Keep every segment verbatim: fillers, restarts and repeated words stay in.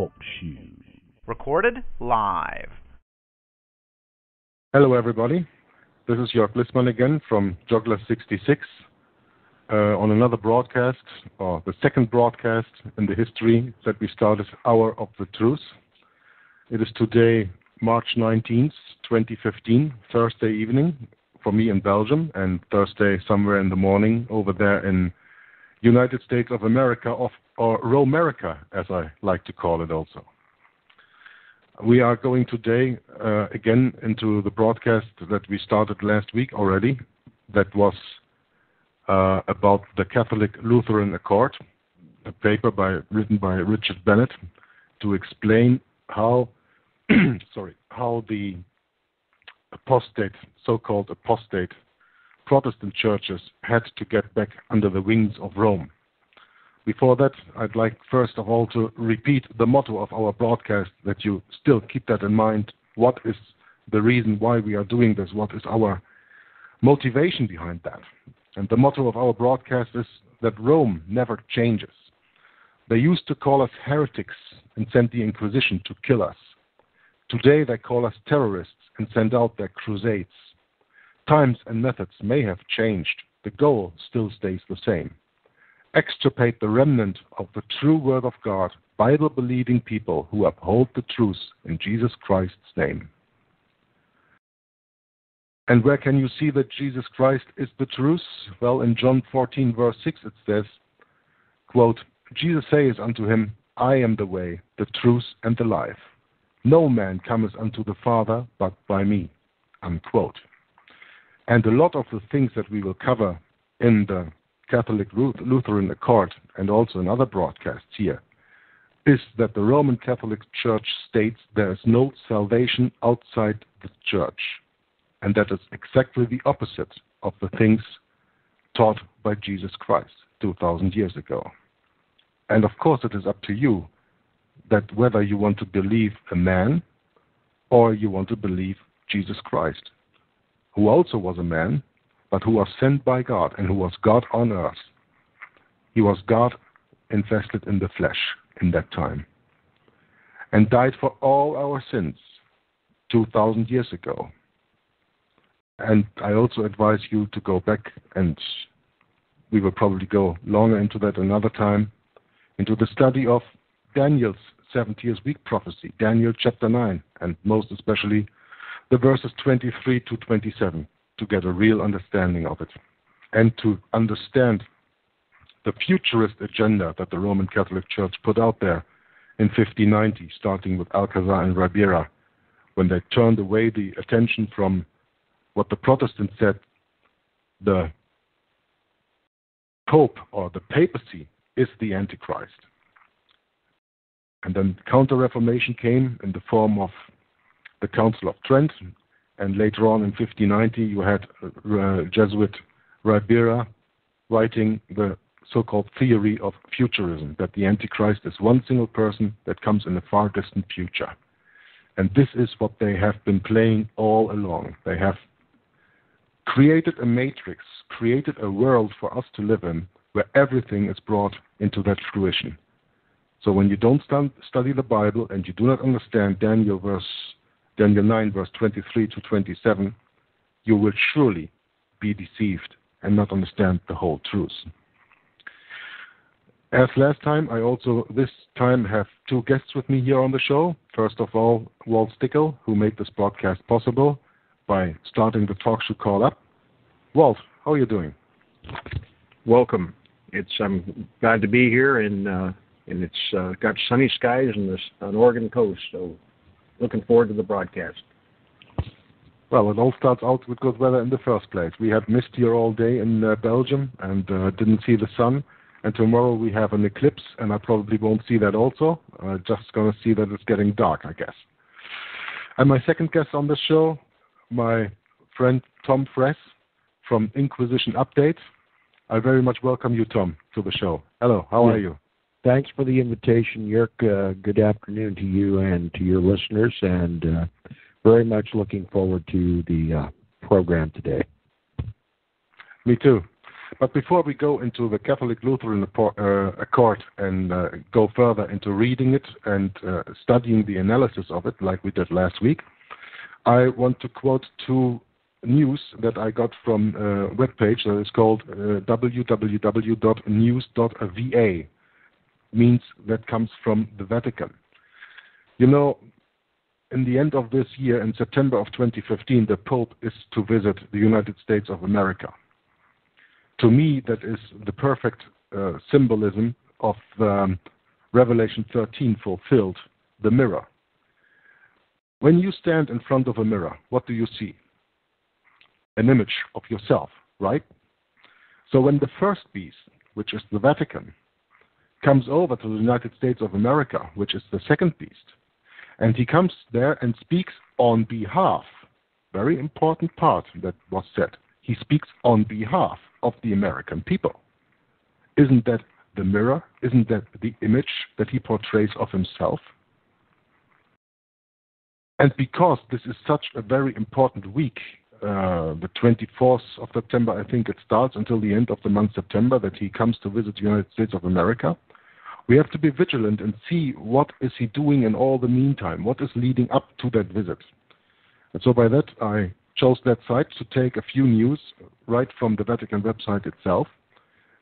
Talk Show. Recorded live. Hello, everybody. This is Jörg Glismann again from Juggler sixty-six uh, on another broadcast, or the second broadcast in the history that we started, Hour of the Truth. It is today, March nineteenth, twenty fifteen, Thursday evening for me in Belgium, and Thursday somewhere in the morning over there in United States of America, of, or Romerica, as I like to call it also. We are going today uh, again into the broadcast that we started last week already, that was uh, about the Catholic Lutheran Accord, a paper by, written by Richard Bennett to explain how, sorry, how the apostate, so-called apostate, Protestant churches had to get back under the wings of Rome. Before that, I'd like first of all to repeat the motto of our broadcast, that you still keep that in mind. What is the reason why we are doing this? What is our motivation behind that? And the motto of our broadcast is that Rome never changes. They used to call us heretics and send the Inquisition to kill us. Today they call us terrorists and send out their crusades. Times and methods may have changed. The goal still stays the same. Extirpate the remnant of the true Word of God, Bible-believing people who uphold the truth in Jesus Christ's name. And where can you see that Jesus Christ is the truth? Well, in John fourteen, verse six, it says, quote, Jesus says unto him, I am the way, the truth, and the life. No man cometh unto the Father but by me, unquote. And a lot of the things that we will cover in the Catholic Lutheran Accord and also in other broadcasts here is that the Roman Catholic Church states there is no salvation outside the Church. And that is exactly the opposite of the things taught by Jesus Christ two thousand years ago. And of course it is up to you that whether you want to believe a man or you want to believe Jesus Christ, who also was a man, but who was sent by God and who was God on earth. He was God invested in the flesh in that time and died for all our sins two thousand years ago. And I also advise you to go back, and we will probably go longer into that another time, into the study of Daniel's seventy Years Week prophecy, Daniel chapter nine, and most especially the verses twenty-three to twenty-seven, to get a real understanding of it and to understand the futurist agenda that the Roman Catholic Church put out there in fifteen ninety, starting with Alcazar and Ribera, when they turned away the attention from what the Protestants said the Pope or the papacy is the Antichrist. And then Counter-Reformation came in the form of the Council of Trent, and later on in fifteen ninety you had uh, Jesuit Ribera writing the so-called theory of futurism, that the Antichrist is one single person that comes in a far distant future. And this is what they have been playing all along. They have created a matrix, created a world for us to live in, where everything is brought into that fruition. So when you don't stand, study the Bible and you do not understand Daniel verse Daniel nine, verse twenty-three to twenty-seven, you will surely be deceived and not understand the whole truth. As last time, I also this time have two guests with me here on the show. First of all, Walt Stickle, who made this broadcast possible by starting the talk show Call Up. Walt, how are you doing? Welcome. It's I'm glad to be here, and uh, and it's uh, got sunny skies on this on Oregon coast, so. Looking forward to the broadcast. Well, it all starts out with good weather in the first place. We had mist here all day in uh, Belgium and uh, didn't see the sun. And tomorrow we have an eclipse, and I probably won't see that also. I'm uh, just going to see that it's getting dark, I guess. And my second guest on the show, my friend Tom Friess from Inquisition Update. I very much welcome you, Tom, to the show. Hello, how yeah. are you? Thanks for the invitation, Jörg. Uh, good afternoon to you and to your listeners, and uh, very much looking forward to the uh, program today. Me too. But before we go into the Catholic Lutheran Accord and uh, go further into reading it and uh, studying the analysis of it like we did last week, I want to quote two news that I got from a webpage that is called uh, w w w dot news dot v a. Means that comes from the Vatican. You know, in the end of this year, in September of twenty fifteen, the Pope is to visit the United States of America. To me, that is the perfect uh, symbolism of um, Revelation thirteen fulfilled, the mirror. When you stand in front of a mirror, what do you see? An image of yourself, right? So when the first beast, which is the Vatican, comes over to the United States of America, which is the second beast, and he comes there and speaks on behalf, very important part that was said, he speaks on behalf of the American people. Isn't that the mirror? Isn't that the image that he portrays of himself? And because this is such a very important week, Uh, the twenty-fourth of September, I think it starts until the end of the month September, that he comes to visit the United States of America. We have to be vigilant and see what is he doing in all the meantime, what is leading up to that visit. And so by that, I chose that site to take a few news right from the Vatican website itself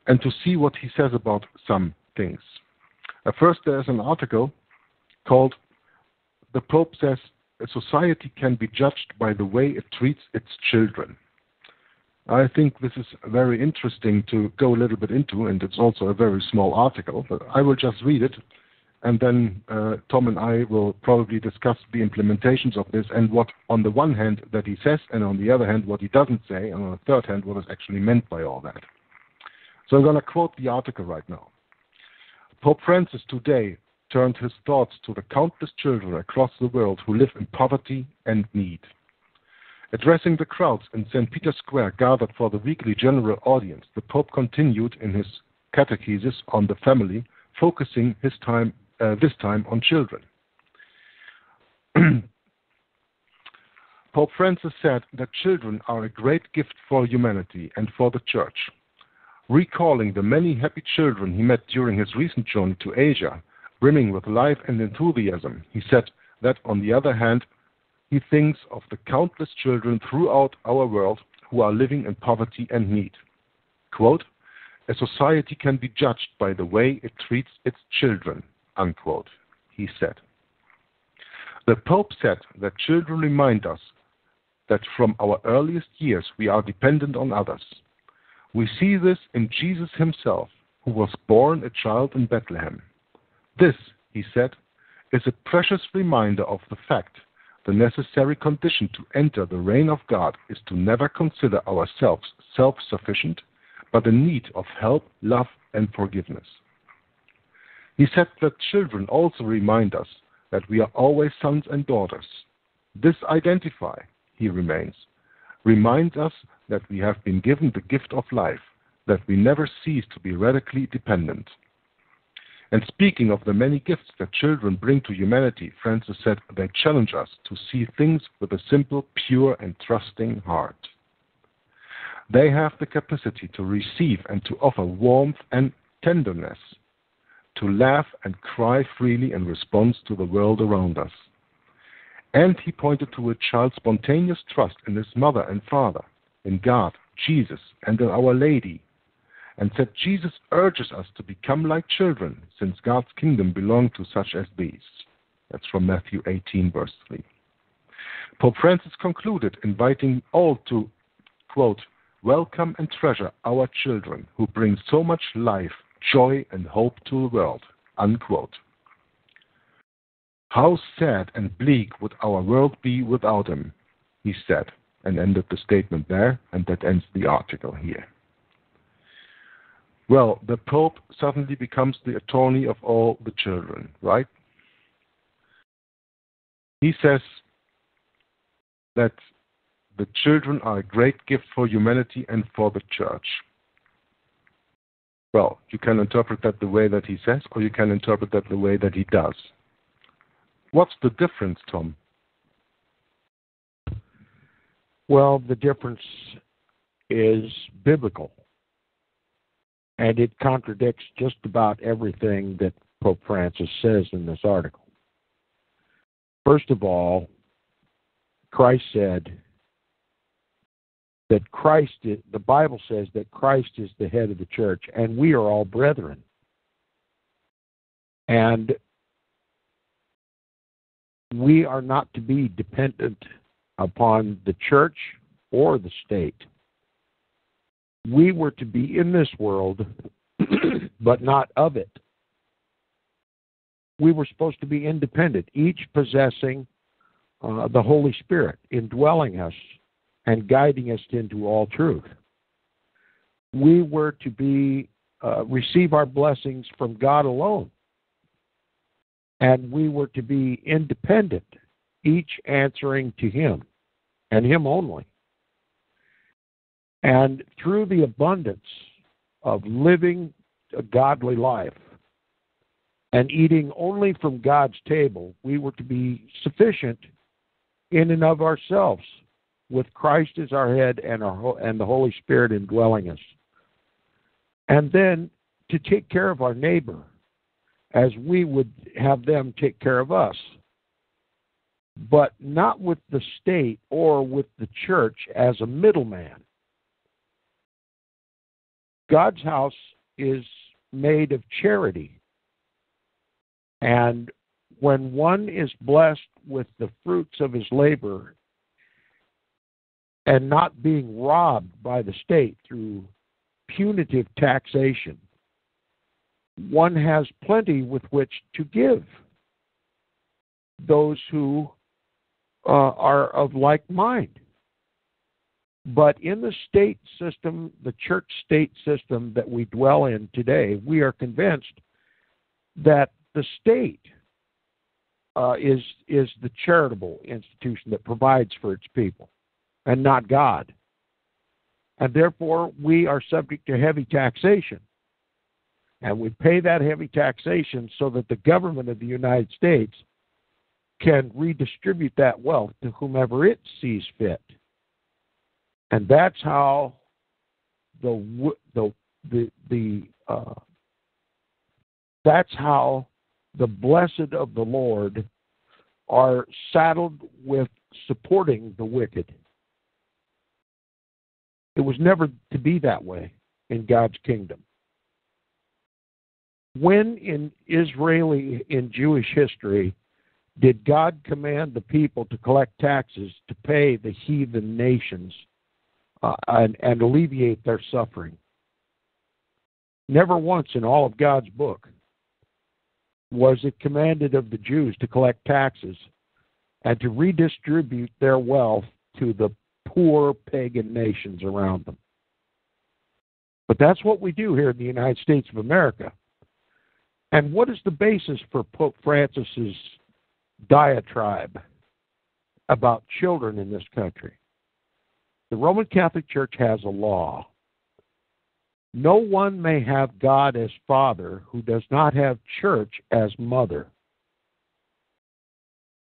and to see what he says about some things. Uh, first, there's an article called "The Pope Says a Society Can Be Judged by the Way It Treats Its Children." I think this is very interesting to go a little bit into, and it's also a very small article, but I will just read it, and then uh, Tom and I will probably discuss the implementations of this and what, on the one hand, that he says, and on the other hand, what he doesn't say, and on the third hand, what is actually meant by all that. So I'm going to quote the article right now. "Pope Francis today turned his thoughts to the countless children across the world who live in poverty and need. Addressing the crowds in Saint Peter's Square gathered for the weekly general audience, the Pope continued in his catechesis on the family, focusing his time, uh, this time on children. Pope Francis said that children are a great gift for humanity and for the Church. Recalling the many happy children he met during his recent journey to Asia, brimming with life and enthusiasm, he said that, on the other hand, he thinks of the countless children throughout our world who are living in poverty and need. Quote, a society can be judged by the way it treats its children, unquote, he said. The Pope said that children remind us that from our earliest years we are dependent on others. We see this in Jesus himself, who was born a child in Bethlehem. This, he said, is a precious reminder of the fact the necessary condition to enter the reign of God is to never consider ourselves self-sufficient, but in need of help, love, and forgiveness. He said that children also remind us that we are always sons and daughters. This identify, he remains, reminds us that we have been given the gift of life, that we never cease to be radically dependent. And speaking of the many gifts that children bring to humanity, Francis said they challenge us to see things with a simple, pure, and trusting heart. They have the capacity to receive and to offer warmth and tenderness, to laugh and cry freely in response to the world around us. And he pointed to a child's spontaneous trust in his mother and father, in God, Jesus, and in Our Lady, and said Jesus urges us to become like children, since God's kingdom belongs to such as these. That's from Matthew eighteen, verse three. Pope Francis concluded, inviting all to, quote, welcome and treasure our children who bring so much life, joy, and hope to the world, unquote. How sad and bleak would our world be without him, he said, and ended the statement there, and that ends the article here. Well, the Pope suddenly becomes the attorney of all the children, right? He says that the children are a great gift for humanity and for the Church. Well, you can interpret that the way that he says, or you can interpret that the way that he does. What's the difference, Tom? Well, the difference is biblical. and it contradicts just about everything that Pope Francis says in this article. First of all, Christ said that Christ, is, the Bible says that Christ is the head of the church, and we are all brethren. And we are not to be dependent upon the church or the state. We were to be in this world, but not of it. We were supposed to be independent, each possessing uh, the Holy Spirit indwelling us and guiding us into all truth. We were to be uh, receive our blessings from God alone, and we were to be independent, each answering to Him and Him only. And through the abundance of living a godly life and eating only from God's table, we were to be sufficient in and of ourselves, with Christ as our head and our and the Holy Spirit indwelling us. And then to take care of our neighbor as we would have them take care of us, but not with the state or with the church as a middleman. God's house is made of charity. And when one is blessed with the fruits of his labor and not being robbed by the state through punitive taxation, one has plenty with which to give those who uh, are of like mind. But in the state system, the church-state system that we dwell in today, we are convinced that the state uh, is, is the charitable institution that provides for its people, and not God. And therefore, we are subject to heavy taxation. And we pay that heavy taxation so that the government of the United States can redistribute that wealth to whomever it sees fit. And that's how the the the, the uh, that's how the blessed of the Lord are saddled with supporting the wicked. It was never to be that way in God's kingdom. When in Israeli, in Jewish history, did God command the people to collect taxes to pay the heathen nations uh, and, and alleviate their suffering? Never once in all of God's book was it commanded of the Jews to collect taxes and to redistribute their wealth to the poor pagan nations around them. But that's what we do here in the United States of America. And what is the basis for Pope Francis's diatribe about children in this country? The Roman Catholic Church has a law. No one may have God as Father who does not have church as mother.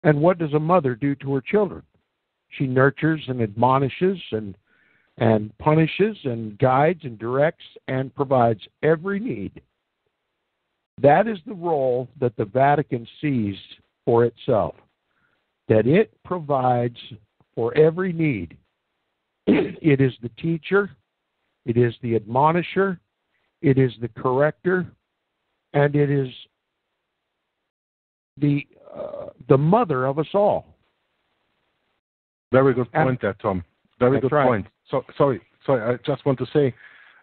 And what does a mother do to her children? She nurtures and admonishes and and punishes and guides and directs and provides every need. That is the role that the Vatican sees for itself, that it provides for every need. It is the teacher, it is the admonisher, it is the corrector, and it is the uh, the mother of us all. Very good point there, Tom. Very good point. So, sorry, sorry. I just want to say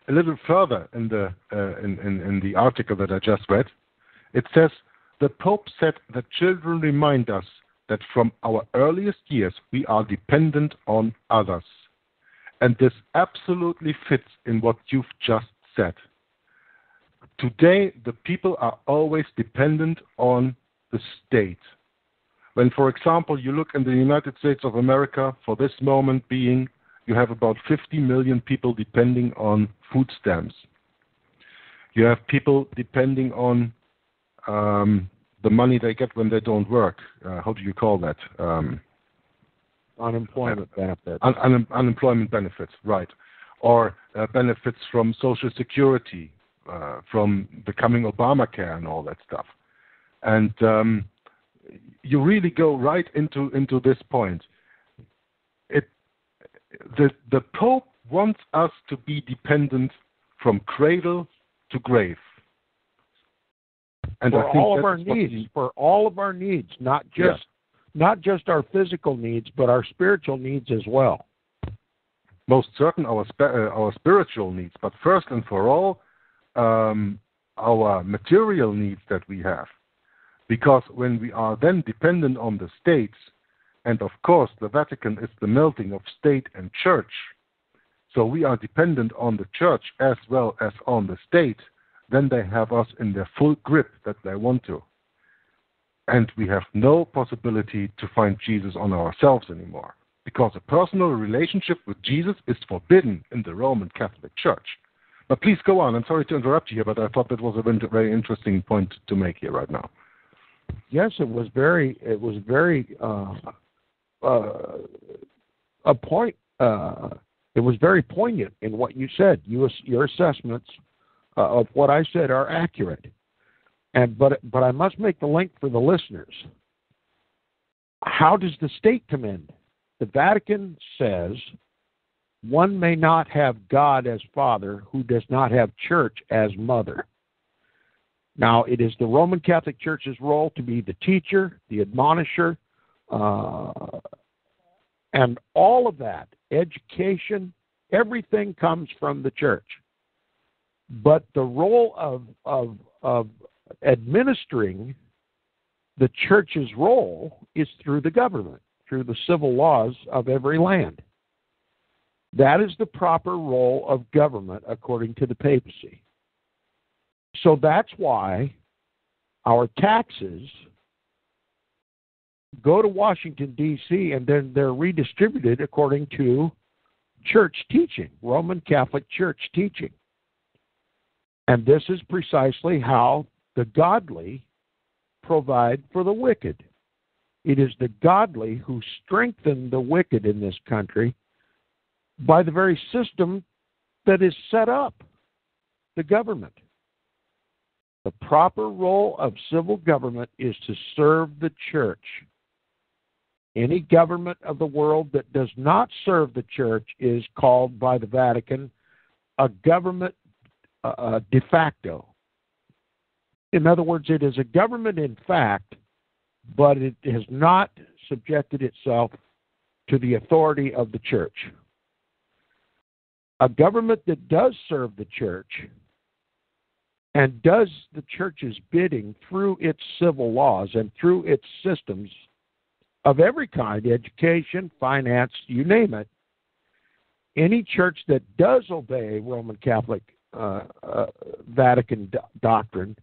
a little further in the uh, in, in in the article that I just read. It says the Pope said that children remind us that from our earliest years we are dependent on others, and this absolutely fits in what you've just said. Today, the people are always dependent on the state. When, for example, you look in the United States of America, for this moment being, you have about fifty million people depending on food stamps. You have people depending on um, the money they get when they don't work. Uh, how do you call that? Um, unemployment uh, benefits. Un- un- unemployment benefits, right. Or uh, benefits from Social Security, uh, from the coming Obamacare and all that stuff. And um, you really go right into into this point. It the the Pope wants us to be dependent from cradle to grave. And for I think all of our needs, he, for all of our needs, not just yeah. not just our physical needs, but our spiritual needs as well. Most certain our sp- uh, our spiritual needs, but first and for all, um, our material needs that we have. Because when we are then dependent on the states, and of course the Vatican is the melting of state and church, so we are dependent on the church as well as on the state, then they have us in their full grip that they want to. And we have no possibility to find Jesus on ourselves anymore, because a personal relationship with Jesus is forbidden in the Roman Catholic Church. But please go on. I'm sorry to interrupt you here, but I thought that was a very interesting point to make here right now. Yes, it was very, it was very uh, uh, a point. Uh, it was very poignant in what you said. You, your assessments uh, of what I said are accurate, and but but I must make the link for the listeners. How does the state come in? The Vatican says one may not have God as Father who does not have Church as Mother. Now, it is the Roman Catholic Church's role to be the teacher, the admonisher, uh, and all of that, education, everything comes from the church. But the role of, of, of administering the church's role is through the government, through the civil laws of every land. That is the proper role of government according to the papacy. So that's why our taxes go to Washington, D C, and then they're redistributed according to church teaching, Roman Catholic Church teaching. And this is precisely how the godly provide for the wicked. It is the godly who strengthen the wicked in this country by the very system that is set up, the government. The proper role of civil government is to serve the church. Any government of the world that does not serve the church is called by the Vatican a government uh, de facto. In other words, it is a government in fact, but it has not subjected itself to the authority of the church. A government that does serve the church and does the church's bidding through its civil laws and through its systems of every kind, education, finance, you name it. Any church that does obey Roman Catholic uh, uh, Vatican do- doctrine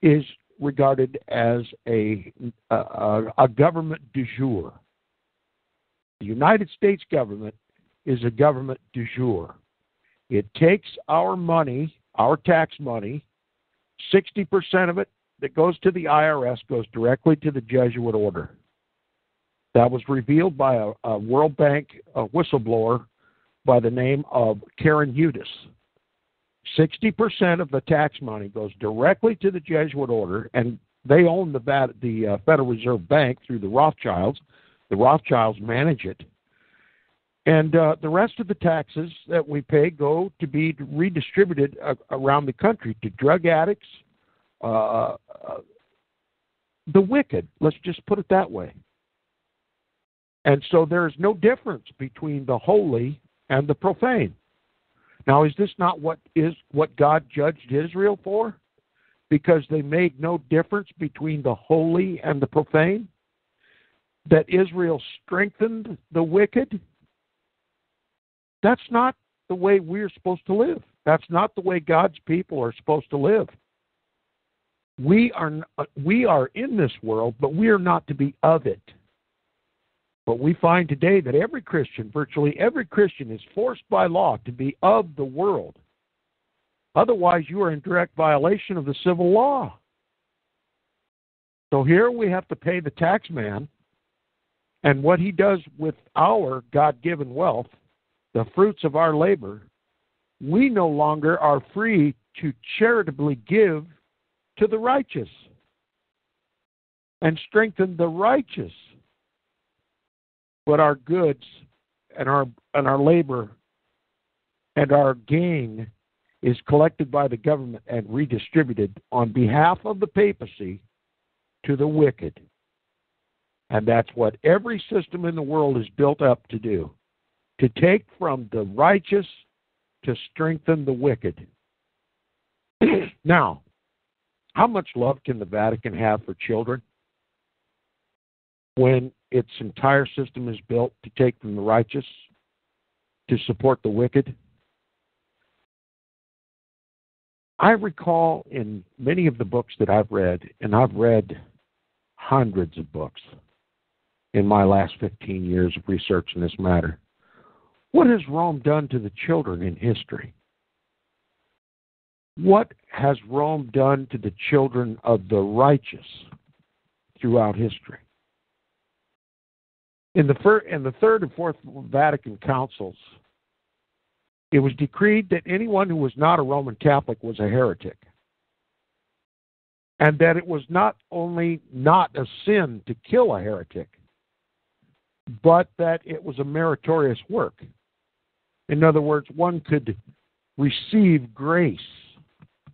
is regarded as a, a, a government du jour. The United States government is a government du jour. It takes our money, our tax money, sixty percent of it that goes to the I R S goes directly to the Jesuit order. That was revealed by a, a World Bank a whistleblower by the name of Karen Hudes. sixty percent of the tax money goes directly to the Jesuit order, and they own the, the uh, Federal Reserve Bank through the Rothschilds. The Rothschilds manage it. And uh, the rest of the taxes that we pay go to be redistributed uh, around the country to drug addicts, uh, uh, the wicked, let's just put it that way. And so there is no difference between the holy and the profane. Now, is this not what is what God judged Israel for? Because they made no difference between the holy and the profane? That Israel strengthened the wicked? That's not the way we're supposed to live. That's not the way God's people are supposed to live. We are we are in this world, but we are not to be of it. But we find today that every Christian, virtually every Christian, is forced by law to be of the world. Otherwise, you are in direct violation of the civil law. So here we have to pay the tax man, and what he does with our God-given wealth, the fruits of our labor, we no longer are free to charitably give to the righteous and strengthen the righteous, but our goods and our and our labor and our gain is collected by the government and redistributed on behalf of the papacy to the wicked. And that's what every system in the world is built up to do, to take from the righteous to strengthen the wicked. Now, how much love can the Vatican have for children when its entire system is built to take from the righteous to support the wicked? I recall in many of the books that I've read, and I've read hundreds of books in my last fifteen years of research in this matter, what has Rome done to the children in history? What has Rome done to the children of the righteous throughout history? In the, fir- in the Third and Fourth Vatican Councils, it was decreed that anyone who was not a Roman Catholic was a heretic, and that it was not only not a sin to kill a heretic, but that it was a meritorious work. In other words, one could receive grace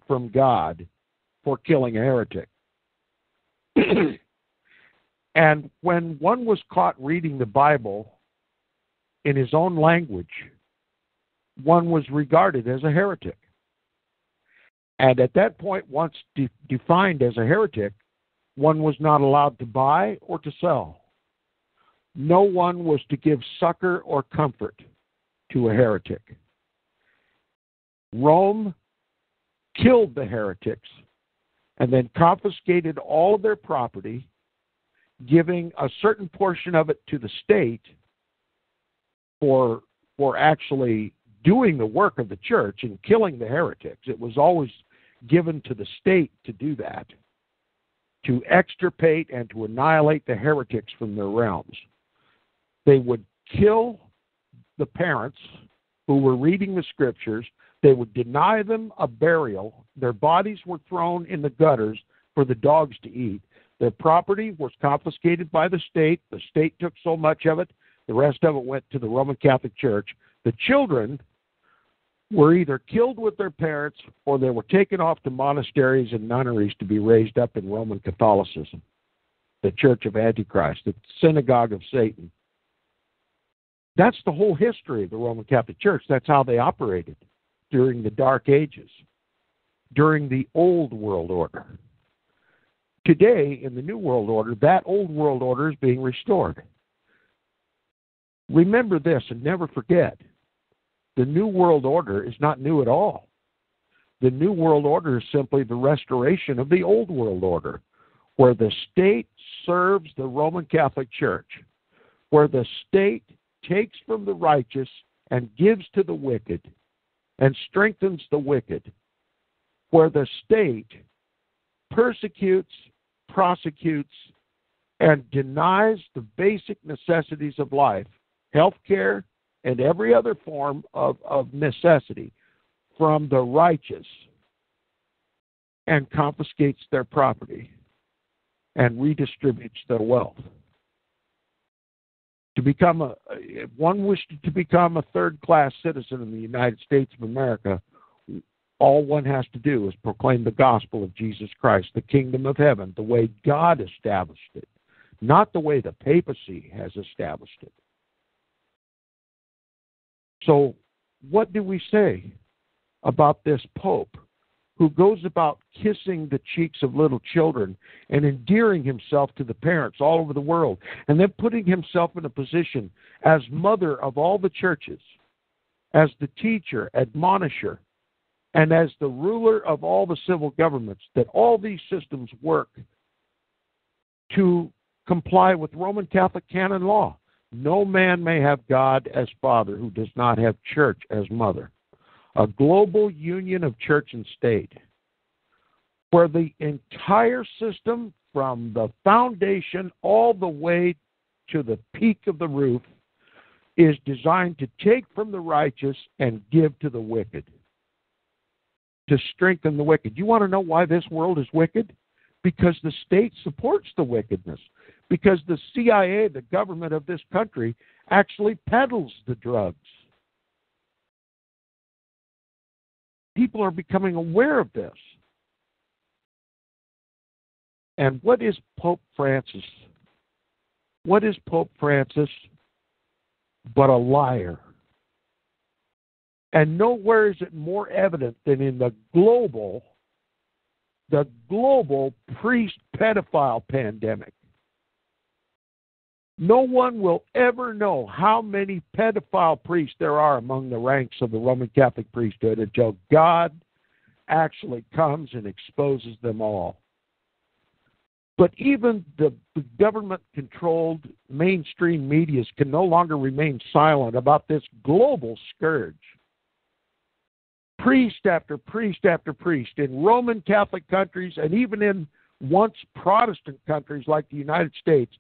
from God for killing a heretic. And when one was caught reading the Bible in his own language, one was regarded as a heretic. And at that point, once de- defined as a heretic, one was not allowed to buy or to sell. No one was to give succor or comfort to a heretic. Rome killed the heretics and then confiscated all of their property, giving a certain portion of it to the state for, for actually doing the work of the church and killing the heretics. It was always given to the state to do that, to extirpate and to annihilate the heretics from their realms. They would kill the parents who were reading the scriptures. They would deny them a burial. Their bodies were thrown in the gutters for the dogs to eat. Their property was confiscated by the state. The state took so much of it. The rest of it went to the Roman Catholic Church. The children were either killed with their parents or they were taken off to monasteries and nunneries to be raised up in Roman Catholicism, the Church of Antichrist, the synagogue of Satan. That's the whole history of the Roman Catholic Church. That's how they operated during the Dark Ages, during the Old World Order. Today, in the New World Order, that Old World Order is being restored. Remember this and never forget. The New World Order is not new at all. The New World Order is simply the restoration of the Old World Order, where the state serves the Roman Catholic Church, where the state takes from the righteous and gives to the wicked and strengthens the wicked, where the state persecutes, prosecutes, and denies the basic necessities of life, health care, and every other form of, of necessity from the righteous, and confiscates their property and redistributes their wealth. To become a, if one wished to become a third-class citizen in the United States of America, all one has to do is proclaim the gospel of Jesus Christ, the kingdom of heaven, the way God established it, not the way the papacy has established it. So what do we say about this Pope who goes about kissing the cheeks of little children and endearing himself to the parents all over the world, and then putting himself in a position as mother of all the churches, as the teacher, admonisher, and as the ruler of all the civil governments, that all these systems work to comply with Roman Catholic canon law? No man may have God as father who does not have church as mother. A global union of church and state, where the entire system from the foundation all the way to the peak of the roof is designed to take from the righteous and give to the wicked. to strengthen the wicked. You want to know why this world is wicked? Because the state supports the wickedness. Because the C I A, the government of this country, actually peddles the drugs. People are becoming aware of this. And what is Pope Francis? What is Pope Francis but a liar? And nowhere is it more evident than in the global, the global priest pedophile pandemic. No one will ever know how many pedophile priests there are among the ranks of the Roman Catholic priesthood until God actually comes and exposes them all. But even the government-controlled mainstream medias can no longer remain silent about this global scourge. Priest after priest after priest in Roman Catholic countries and even in once Protestant countries like the United States,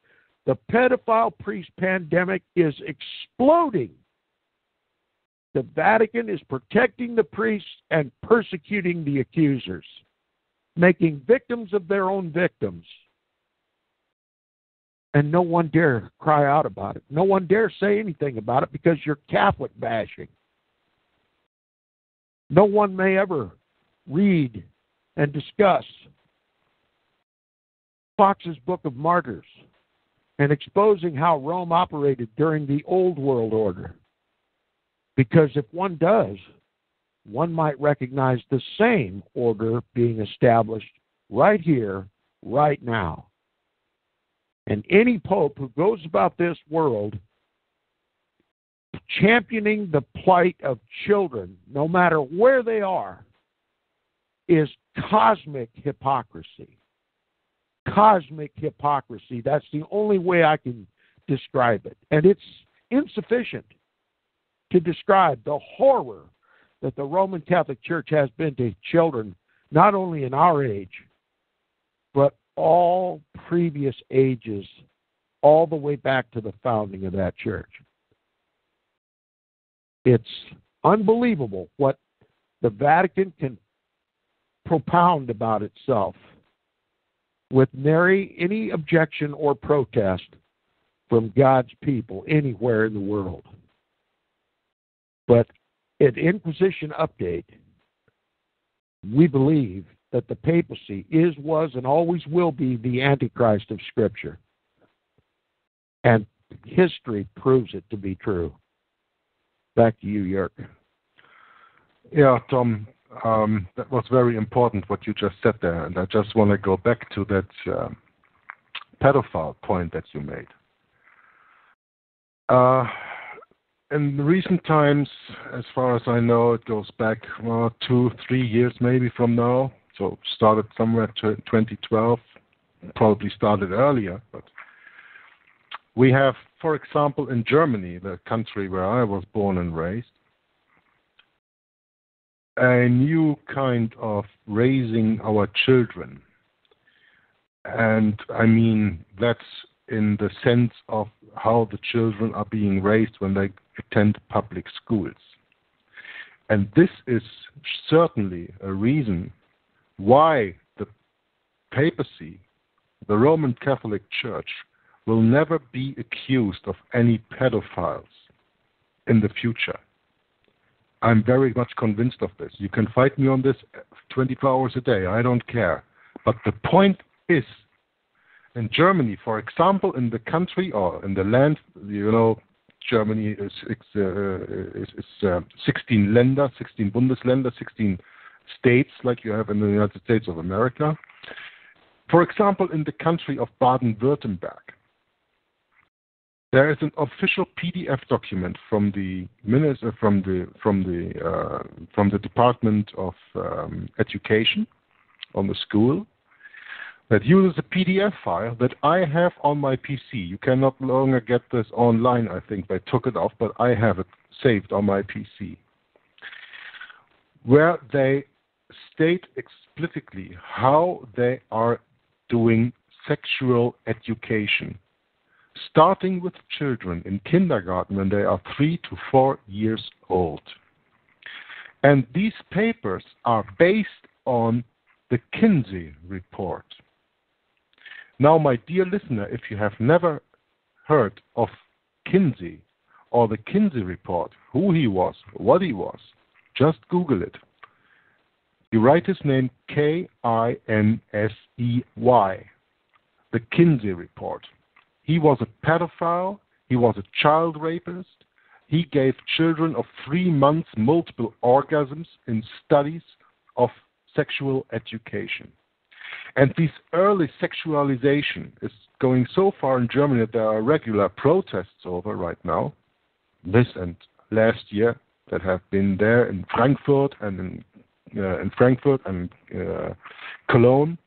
the pedophile priest pandemic is exploding. The Vatican is protecting the priests and persecuting the accusers, making victims of their own victims. And no one dare cry out about it. No one dare say anything about it because you're Catholic bashing. No one may ever read and discuss Fox's Book of Martyrs and exposing how Rome operated during the Old World Order. Because if one does, one might recognize the same order being established right here, right now. And any pope who goes about this world championing the plight of children, no matter where they are, is cosmic hypocrisy. Cosmic hypocrisy. That's the only way I can describe it. And it's insufficient to describe the horror that the Roman Catholic Church has been to children, not only in our age, but all previous ages, all the way back to the founding of that church. It's unbelievable what the Vatican can propound about itself with nary any objection or protest from God's people anywhere in the world. But at Inquisition Update, we believe that the papacy is, was, and always will be the Antichrist of Scripture. And history proves it to be true. Back to you, Jörg. Yeah, Tom, um, that was very important what you just said there, and I just want to go back to that uh, pedophile point that you made. Uh, in recent times, as far as I know, it goes back well, two, three years maybe from now, so started somewhere twenty twelve, probably started earlier, but we have, for example, in Germany, the country where I was born and raised, a new kind of raising our children. And I mean, that's in the sense of how the children are being raised when they attend public schools. And this is certainly a reason why the papacy, the Roman Catholic Church, will never be accused of any pedophiles in the future. I'm very much convinced of this. You can fight me on this twenty-four hours a day. I don't care. But the point is, in Germany, for example, in the country or in the land, you know, Germany is, uh, is, is uh, sixteen Länder, sixteen Bundesländer, sixteen states like you have in the United States of America. For example, in the country of Baden-Württemberg, there is an official P D F document from the minister, from the from the uh, from the Department of um, Education on the school that uses a P D F file that I have on my P C. You can no longer get this online. I think they took it off, but I have it saved on my P C, where they state explicitly how they are doing sexual education, starting with children in kindergarten when they are three to four years old. And these papers are based on the Kinsey Report. Now, my dear listener, if you have never heard of Kinsey or the Kinsey Report, who he was, what he was, just Google it. You write his name K I N S E Y, the Kinsey Report. He was a pedophile. He was a child rapist. He gave children of three months multiple orgasms in studies of sexual education. And this early sexualization is going so far in Germany that there are regular protests over right now. This and last year that have been there in Frankfurt and in, uh, in Frankfurt and uh, Cologne.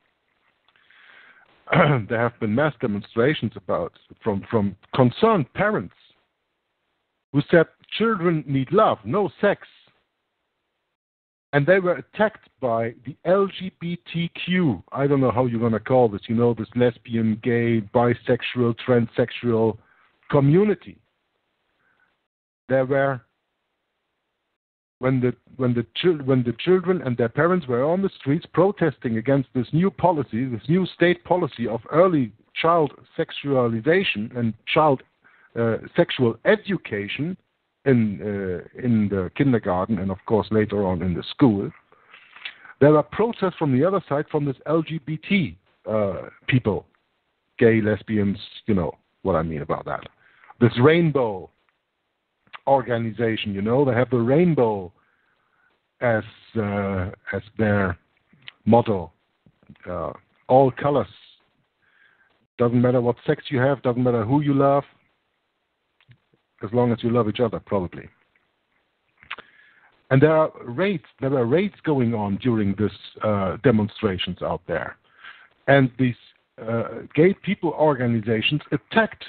There have been mass demonstrations about from, from concerned parents who said children need love, no sex. And they were attacked by the L G B T Q. I don't know how you're going to call this, you know, this lesbian, gay, bisexual, transsexual community. There were, when the, when the, chil- when the children and their parents were on the streets protesting against this new policy, this new state policy of early child sexualization and child uh, sexual education, in uh, in the kindergarten and, of course, later on in the school, there are protests from the other side from this L G B T uh, people, gay, lesbians, you know what I mean about that. This rainbow organization, you know, they have the rainbow as, uh, as their motto, uh, all colors. Doesn't matter what sex you have, doesn't matter who you love, as long as you love each other, probably. And there are raids, there are raids going on during these uh, demonstrations out there. And these uh, gay people organizations attacked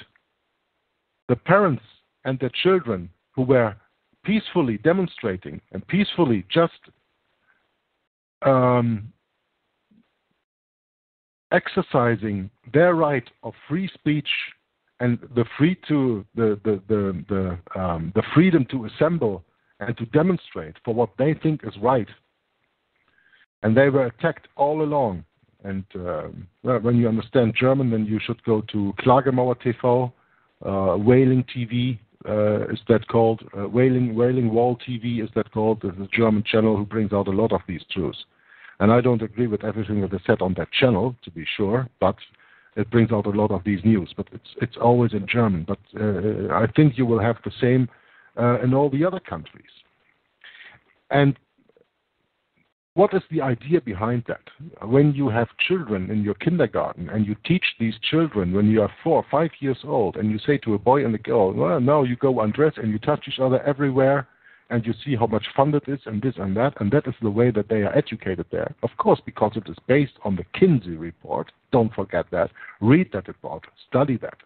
the parents and their children who were peacefully demonstrating and peacefully just um, exercising their right of free speech and the free to the the the the, um, the freedom to assemble and to demonstrate for what they think is right, and they were attacked all along. And uh, well, when you understand German, then you should go to Klagemauer T V, uh, Wailing T V uh, is that called? Uh, Wailing Wailing Wall T V is that called? This is a German channel who brings out a lot of these truths. And I don't agree with everything that is said on that channel, to be sure, but it brings out a lot of these news, but it's it's always in German. But uh, I think you will have the same uh, in all the other countries. And what is the idea behind that? When you have children in your kindergarten and you teach these children when you are four or five years old and you say to a boy and a girl, well, now you go undress and you touch each other everywhere and you see how much fun it is and this and that, and that is the way that they are educated there. Of course, because it is based on the Kinsey Report. Don't forget that. Read that about, study that.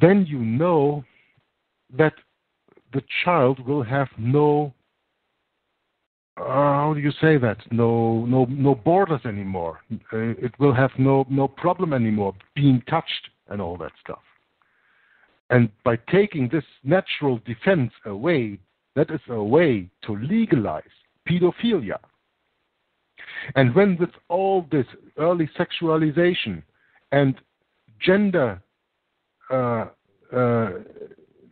Then you know that the child will have no, uh, how do you say that? No, no, no borders anymore. Uh, it will have no, no problem anymore being touched and all that stuff. And by taking this natural defense away, that is a way to legalize pedophilia. And when with all this early sexualization and gender uh, uh,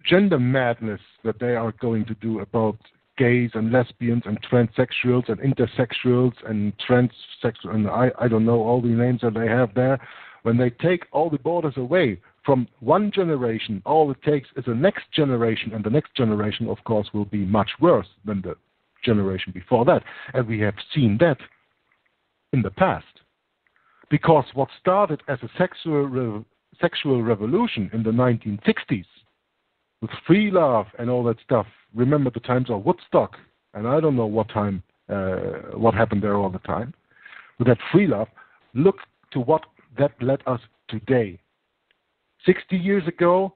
gender madness that they are going to do about gays and lesbians and transsexuals and intersexuals and transsexual and I, I don't know all the names that they have there, when they take all the borders away from one generation, all it takes is the next generation, and the next generation, of course, will be much worse than the generation before that. And we have seen that in the past. Because what started as a sexual re- sexual revolution in the nineteen sixties, with free love and all that stuff, remember the times of Woodstock, and I don't know what time, uh, what happened there all the time, with that free love, look to what that led us today. Sixty years ago,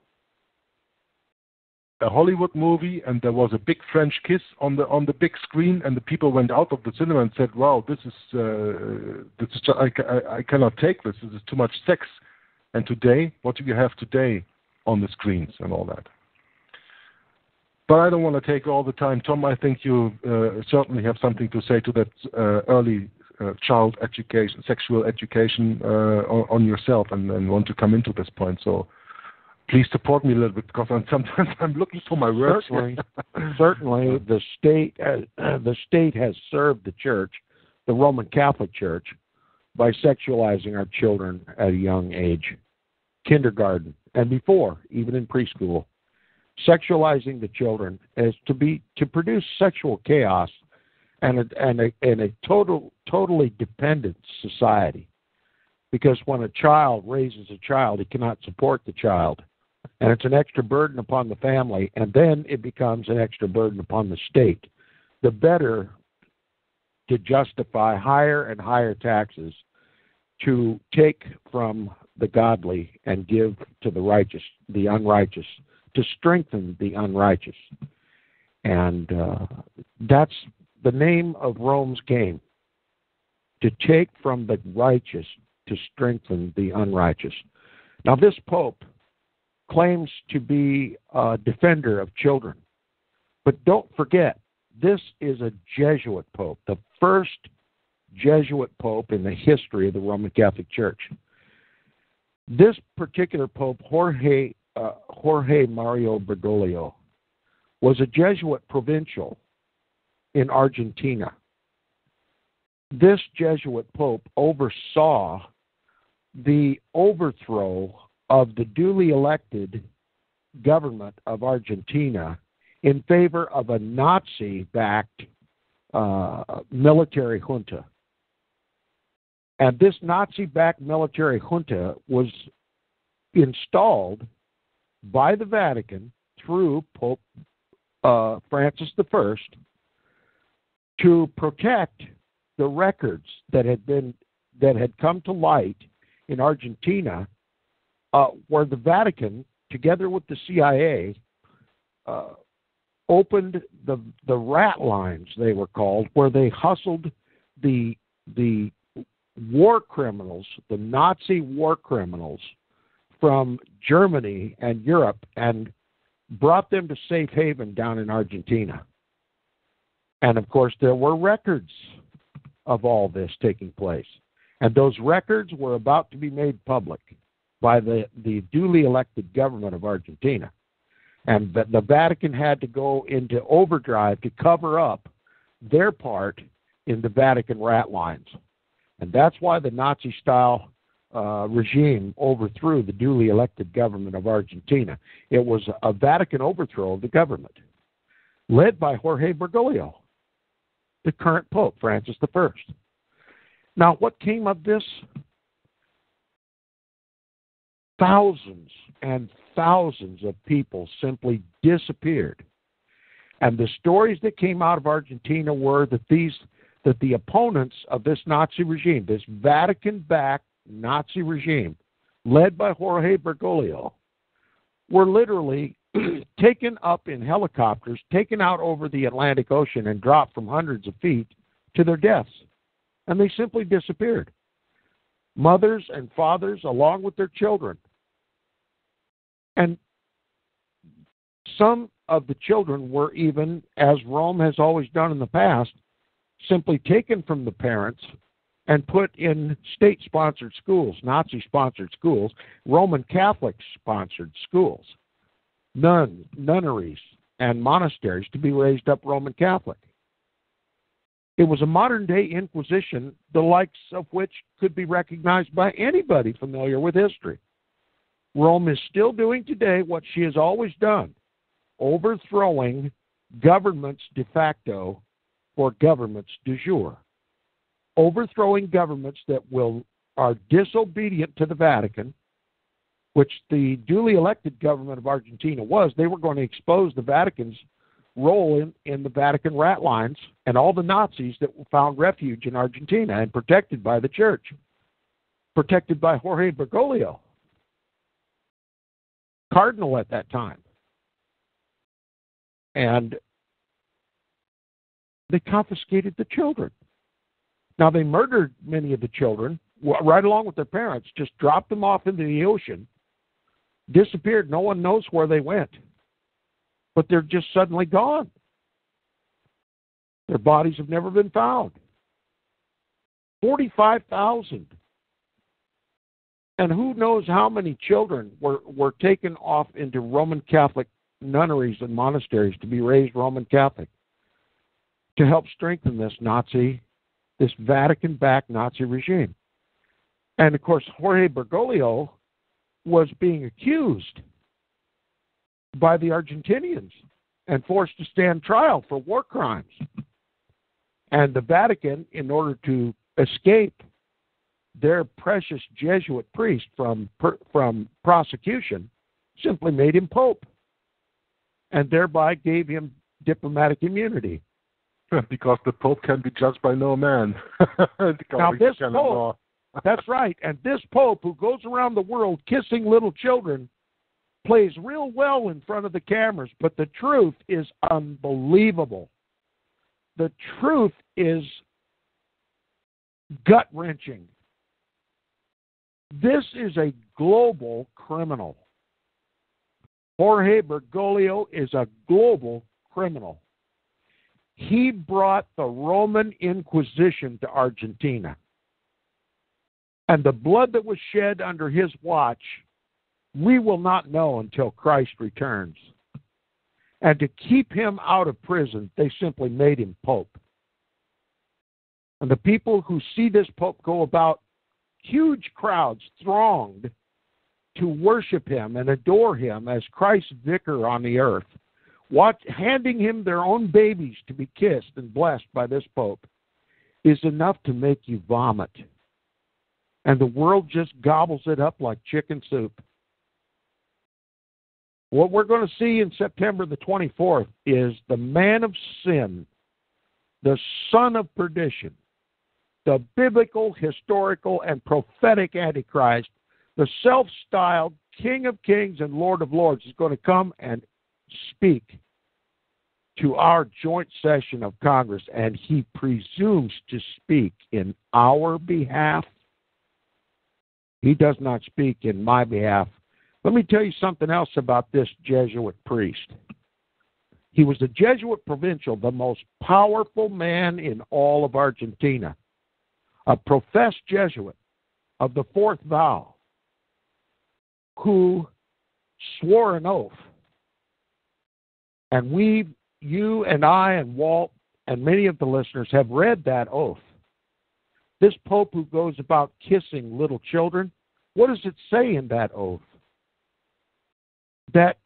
a Hollywood movie, and there was a big French kiss on the on the big screen, and the people went out of the cinema and said, "Wow, this is uh, this is just, I, I, I cannot take this. This is too much sex." And today, what do you have today on the screens and all that? But I don't want to take all the time. Tom, I think you uh, certainly have something to say to that uh, early uh, child education, sexual education uh, on yourself, and, and want to come into this point. So please support me a little bit, because I'm, sometimes I'm looking for my words. Certainly, certainly the state uh, uh, the state has served the church, the Roman Catholic Church, by sexualizing our children at a young age, kindergarten, and before, even in preschool. Sexualizing the children is to be to produce sexual chaos and a, and a, and a total totally dependent society. Because when a child raises a child, he cannot support the child, and it's an extra burden upon the family, and then it becomes an extra burden upon the state. The better to justify higher and higher taxes to take from the godly and give to the righteous, the unrighteous, to strengthen the unrighteous. And uh, that's the name of Rome's game, to take from the righteous to strengthen the unrighteous. Now, this Pope claims to be a defender of children, but don't forget, this is a Jesuit Pope, the first Jesuit Pope in the history of the Roman Catholic Church. This particular Pope, Jorge Uh, Jorge Mario Bergoglio, was a Jesuit provincial in Argentina. This Jesuit Pope oversaw the overthrow of the duly elected government of Argentina in favor of a Nazi-backed uh, military junta. And this Nazi-backed military junta was installed by the Vatican through Pope uh, Francis the First to protect the records that had been that had come to light in Argentina, uh, where the Vatican, together with the C I A, uh, opened the the rat lines, they were called, where they hustled the the war criminals, the Nazi war criminals, from Germany and Europe, and brought them to safe haven down in Argentina. And, of course, there were records of all this taking place. And those records were about to be made public by the, the duly elected government of Argentina. And the, the Vatican had to go into overdrive to cover up their part in the Vatican rat lines. And that's why the Nazi-style Uh, regime overthrew the duly elected government of Argentina. It was a Vatican overthrow of the government, led by Jorge Bergoglio, the current Pope, Francis the First. Now, what came of this? Thousands and thousands of people simply disappeared. And the stories that came out of Argentina were that these, that the opponents of this Nazi regime, this Vatican-backed Nazi regime, led by Jorge Bergoglio, were literally taken up in helicopters, taken out over the Atlantic Ocean, and dropped from hundreds of feet to their deaths. And they simply disappeared. Mothers and fathers, along with their children. And some of the children were even, as Rome has always done in the past, simply taken from the parents and put in state-sponsored schools, Nazi-sponsored schools, Roman Catholic-sponsored schools, nuns, nunneries, and monasteries to be raised up Roman Catholic. It was a modern-day Inquisition, the likes of which could be recognized by anybody familiar with history. Rome is still doing today what she has always done, overthrowing governments de facto for governments du jour. Overthrowing governments that will are disobedient to the Vatican, which the duly elected government of Argentina was. They were going to expose the Vatican's role in, in the Vatican rat lines and all the Nazis that found refuge in Argentina and protected by the church, protected by Jorge Bergoglio, cardinal at that time. And they confiscated the children. Now, they murdered many of the children, right along with their parents, just dropped them off into the ocean, disappeared. No one knows where they went. but they're just suddenly gone. Their bodies have never been found. forty-five thousand. And who knows how many children were, were taken off into Roman Catholic nunneries and monasteries to be raised Roman Catholic to help strengthen this Nazi, this Vatican-backed Nazi regime. And, of course, Jorge Bergoglio was being accused by the Argentinians and forced to stand trial for war crimes. And the Vatican, in order to escape their precious Jesuit priest from, per, from prosecution, simply made him pope and thereby gave him diplomatic immunity. Because the pope can be judged by no man. Now this pope, that's right, and this pope who goes around the world kissing little children plays real well in front of the cameras, but the truth is unbelievable. The truth is gut-wrenching. This is a global criminal. Jorge Bergoglio is a global criminal. He brought the Roman Inquisition to Argentina. And the blood that was shed under his watch, we will not know until Christ returns. And to keep him out of prison, they simply made him pope. And the people who see this pope go about, huge crowds thronged to worship him and adore him as Christ's vicar on the earth, Watch, handing him their own babies to be kissed and blessed by this pope, is enough to make you vomit. And the world just gobbles it up like chicken soup. What we're going to see in September the twenty-fourth is the man of sin, the son of perdition, the biblical, historical, and prophetic Antichrist, the self-styled King of Kings and Lord of Lords, is going to come and speak to our joint session of Congress, and he presumes to speak in our behalf. He does not speak in my behalf. Let me tell you something else about this Jesuit priest. He was a Jesuit provincial, the most powerful man in all of Argentina, a professed Jesuit of the fourth vow, who swore an oath. And we, you and I and Walt and many of the listeners have read that oath. This pope who goes about kissing little children, what does it say in that oath? That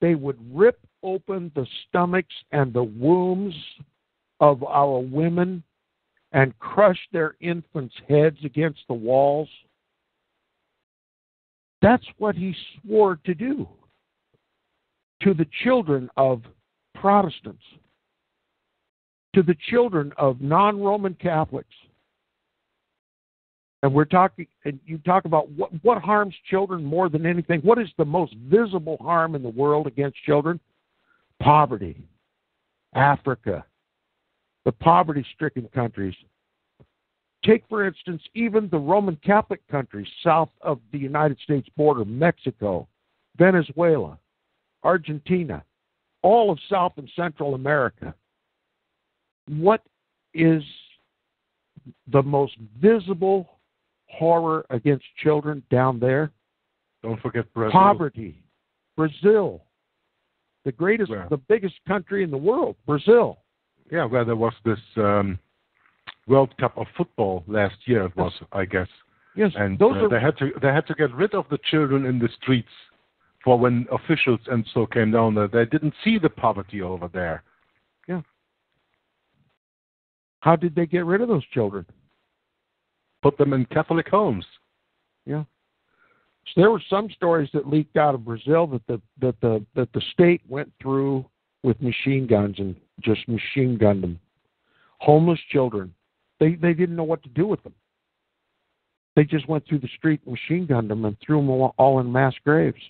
they would rip open the stomachs and the wombs of our women and crush their infants' heads against the walls. That's what he swore to do to the children of Protestants, to the children of non-Roman Catholics. And we're talking, and you talk about what, what harms children more than anything. What is the most visible harm in the world against children? Poverty. Africa. The poverty-stricken countries. Take, for instance, even the Roman Catholic countries south of the United States border, Mexico, Venezuela, Argentina, all of South and Central America. What is the most visible horror against children down there? Don't forget Brazil. Poverty. Brazil, the greatest, yeah. the biggest country in the world, Brazil. Yeah, where there was this um, World Cup of football last year, it was, I guess. Yes, and those uh, are... they had to they had to get rid of the children in the streets. For when officials and so came down there, they didn't see the poverty over there. Yeah. How did they get rid of those children? Put them in Catholic homes. Yeah. So there were some stories that leaked out of Brazil that the that the that the state went through with machine guns and just machine gunned them. Homeless children. They they didn't know what to do with them. They just went through the street and machine gunned them and threw them all in mass graves.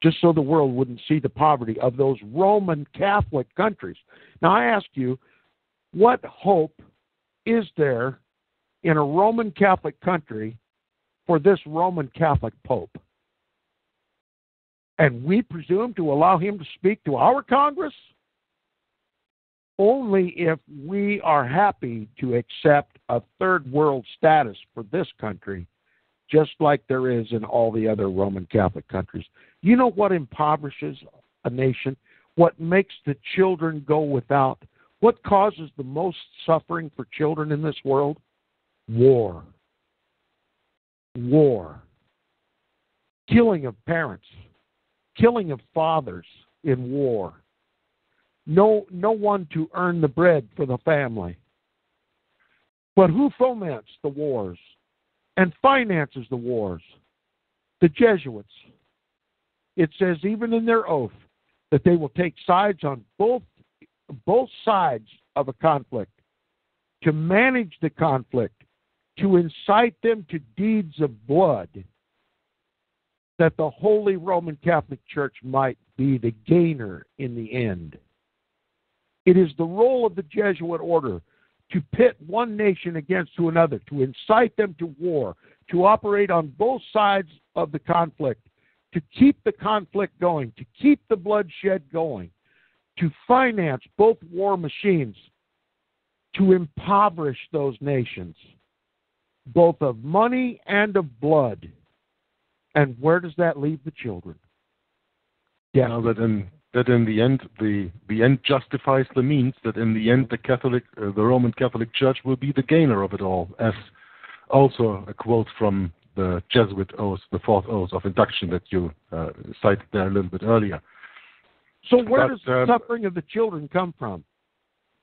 Just so the world wouldn't see the poverty of those Roman Catholic countries. Now, I ask you, what hope is there in a Roman Catholic country for this Roman Catholic Pope? and we presume to allow him to speak to our Congress? Only if we are happy to accept a third world status for this country, just like there is in all the other Roman Catholic countries. You know what impoverishes a nation? What makes the children go without? What causes the most suffering for children in this world? War. War. Killing of parents. Killing of fathers in war. No, no one to earn the bread for the family. But who foments the wars and finances the wars? The Jesuits. It says even in their oath that they will take sides on both, both sides of a conflict, to manage the conflict, to incite them to deeds of blood, that the Holy Roman Catholic Church might be the gainer in the end. It is the role of the Jesuit order to pit one nation against to another, to incite them to war, to operate on both sides of the conflict, to keep the conflict going, to keep the bloodshed going, to finance both war machines, to impoverish those nations, both of money and of blood. And where does that leave the children? Yeah. Now that in that in the end the the end justifies the means. That in the end the Catholic uh, the Roman Catholic Church will be the gainer of it all. As also a quote from the Jesuit oath, the fourth oath of induction that you uh, cited there a little bit earlier. So where but, does the um, suffering of the children come from?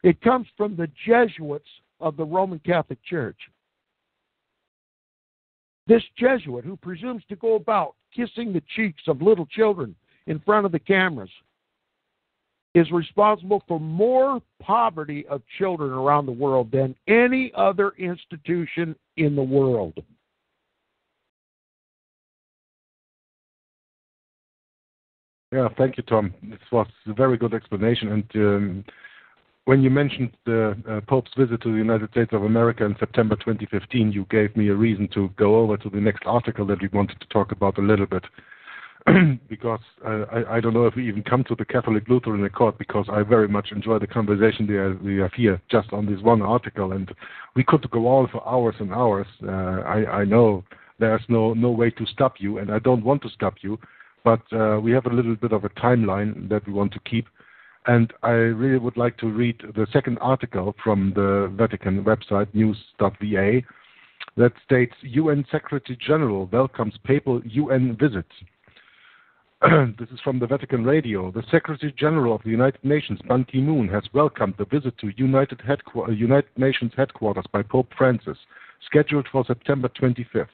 It comes from the Jesuits of the Roman Catholic Church. This Jesuit who presumes to go about kissing the cheeks of little children in front of the cameras is responsible for more poverty of children around the world than any other institution in the world. Yeah, thank you, Tom. This was a very good explanation. And um, when you mentioned the uh, Pope's visit to the United States of America in September twenty fifteen, you gave me a reason to go over to the next article that we wanted to talk about a little bit. because uh, I, I don't know if we even come to the Catholic Lutheran Accord, because I very much enjoy the conversation we have here just on this one article. And we could go on for hours and hours. Uh, I, I know there's no, no way to stop you, and I don't want to stop you. But uh, we have a little bit of a timeline that we want to keep. And I really would like to read the second article from the Vatican website, news dot v a, that states, U N Secretary General welcomes papal U N visit. This is from the Vatican Radio. The Secretary General of the United Nations, Ban Ki-moon, has welcomed the visit to United, Headqu- United Nations headquarters by Pope Francis, scheduled for September twenty-fifth.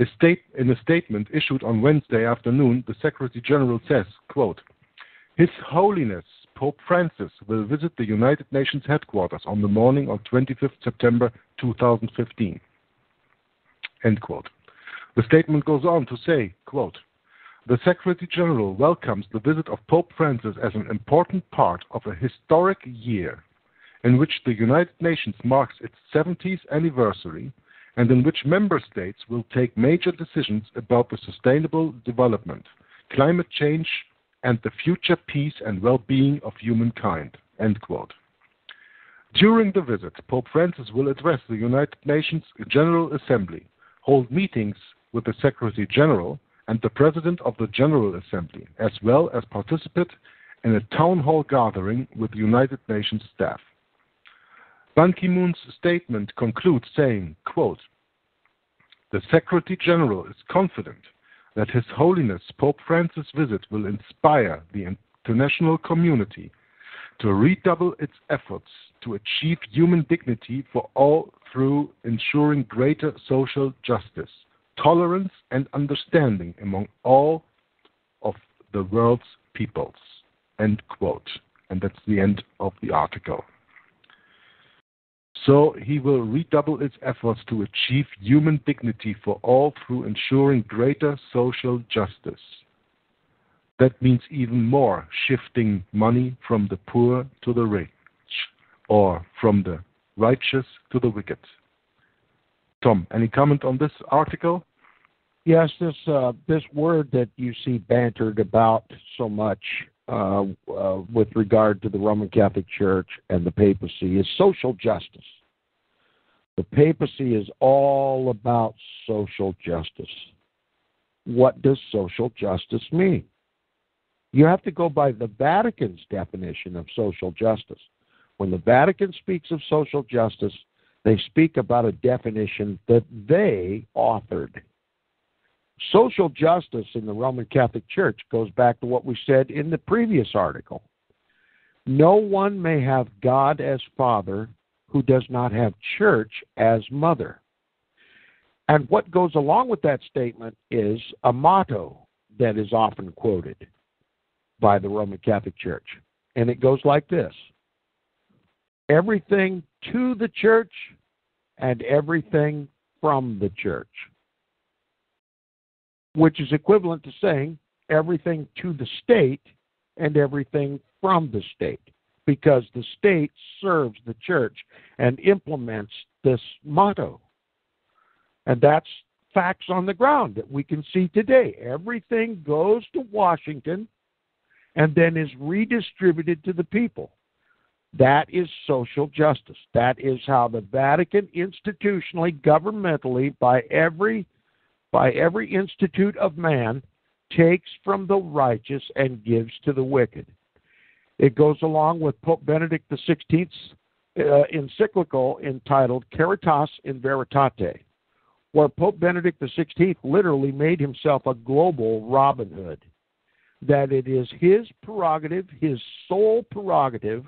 A state, in a statement issued on Wednesday afternoon, the Secretary General says, quote, His Holiness Pope Francis will visit the United Nations headquarters on the morning of twenty-fifth September twenty fifteen, end quote. The statement goes on to say, quote, The Secretary General welcomes the visit of Pope Francis as an important part of a historic year in which the United Nations marks its seventieth anniversary and in which member states will take major decisions about the sustainable development, climate change, and the future peace and well-being of humankind, end quote. During the visit, Pope Francis will address the United Nations General Assembly, hold meetings with the Secretary General and the President of the General Assembly, as well as participate in a town hall gathering with the United Nations staff. Ban Ki-moon's statement concludes saying, quote, The Secretary General is confident that His Holiness Pope Francis' visit will inspire the international community to redouble its efforts to achieve human dignity for all through ensuring greater social justice, tolerance, and understanding among all of the world's peoples, end quote. And that's the end of the article. So he will redouble its efforts to achieve human dignity for all through ensuring greater social justice. That means even more shifting money from the poor to the rich, or from the righteous to the wicked. Tom, any comment on this article? Yes, this uh, this word that you see bantered about so much uh, uh, with regard to the Roman Catholic Church and the papacy is social justice. The papacy is all about social justice. What does social justice mean? You have to go by the Vatican's definition of social justice. When the Vatican speaks of social justice, they speak about a definition that they authored. Social justice in the Roman Catholic Church goes back to what we said in the previous article. No one may have God as Father who does not have Church as Mother. And what goes along with that statement is a motto that is often quoted by the Roman Catholic Church. And it goes like this: everything to the Church and everything from the Church, which is equivalent to saying everything to the state and everything from the state, because the state serves the Church and implements this motto. And that's facts on the ground that we can see today. Everything goes to Washington and then is redistributed to the people. That is social justice. That is how the Vatican institutionally, governmentally, by every by every institute of man, takes from the righteous and gives to the wicked. It goes along with Pope Benedict the sixteenth's uh, encyclical entitled Caritas in Veritate, where Pope Benedict the sixteenth literally made himself a global Robin Hood, that it is his prerogative, his sole prerogative,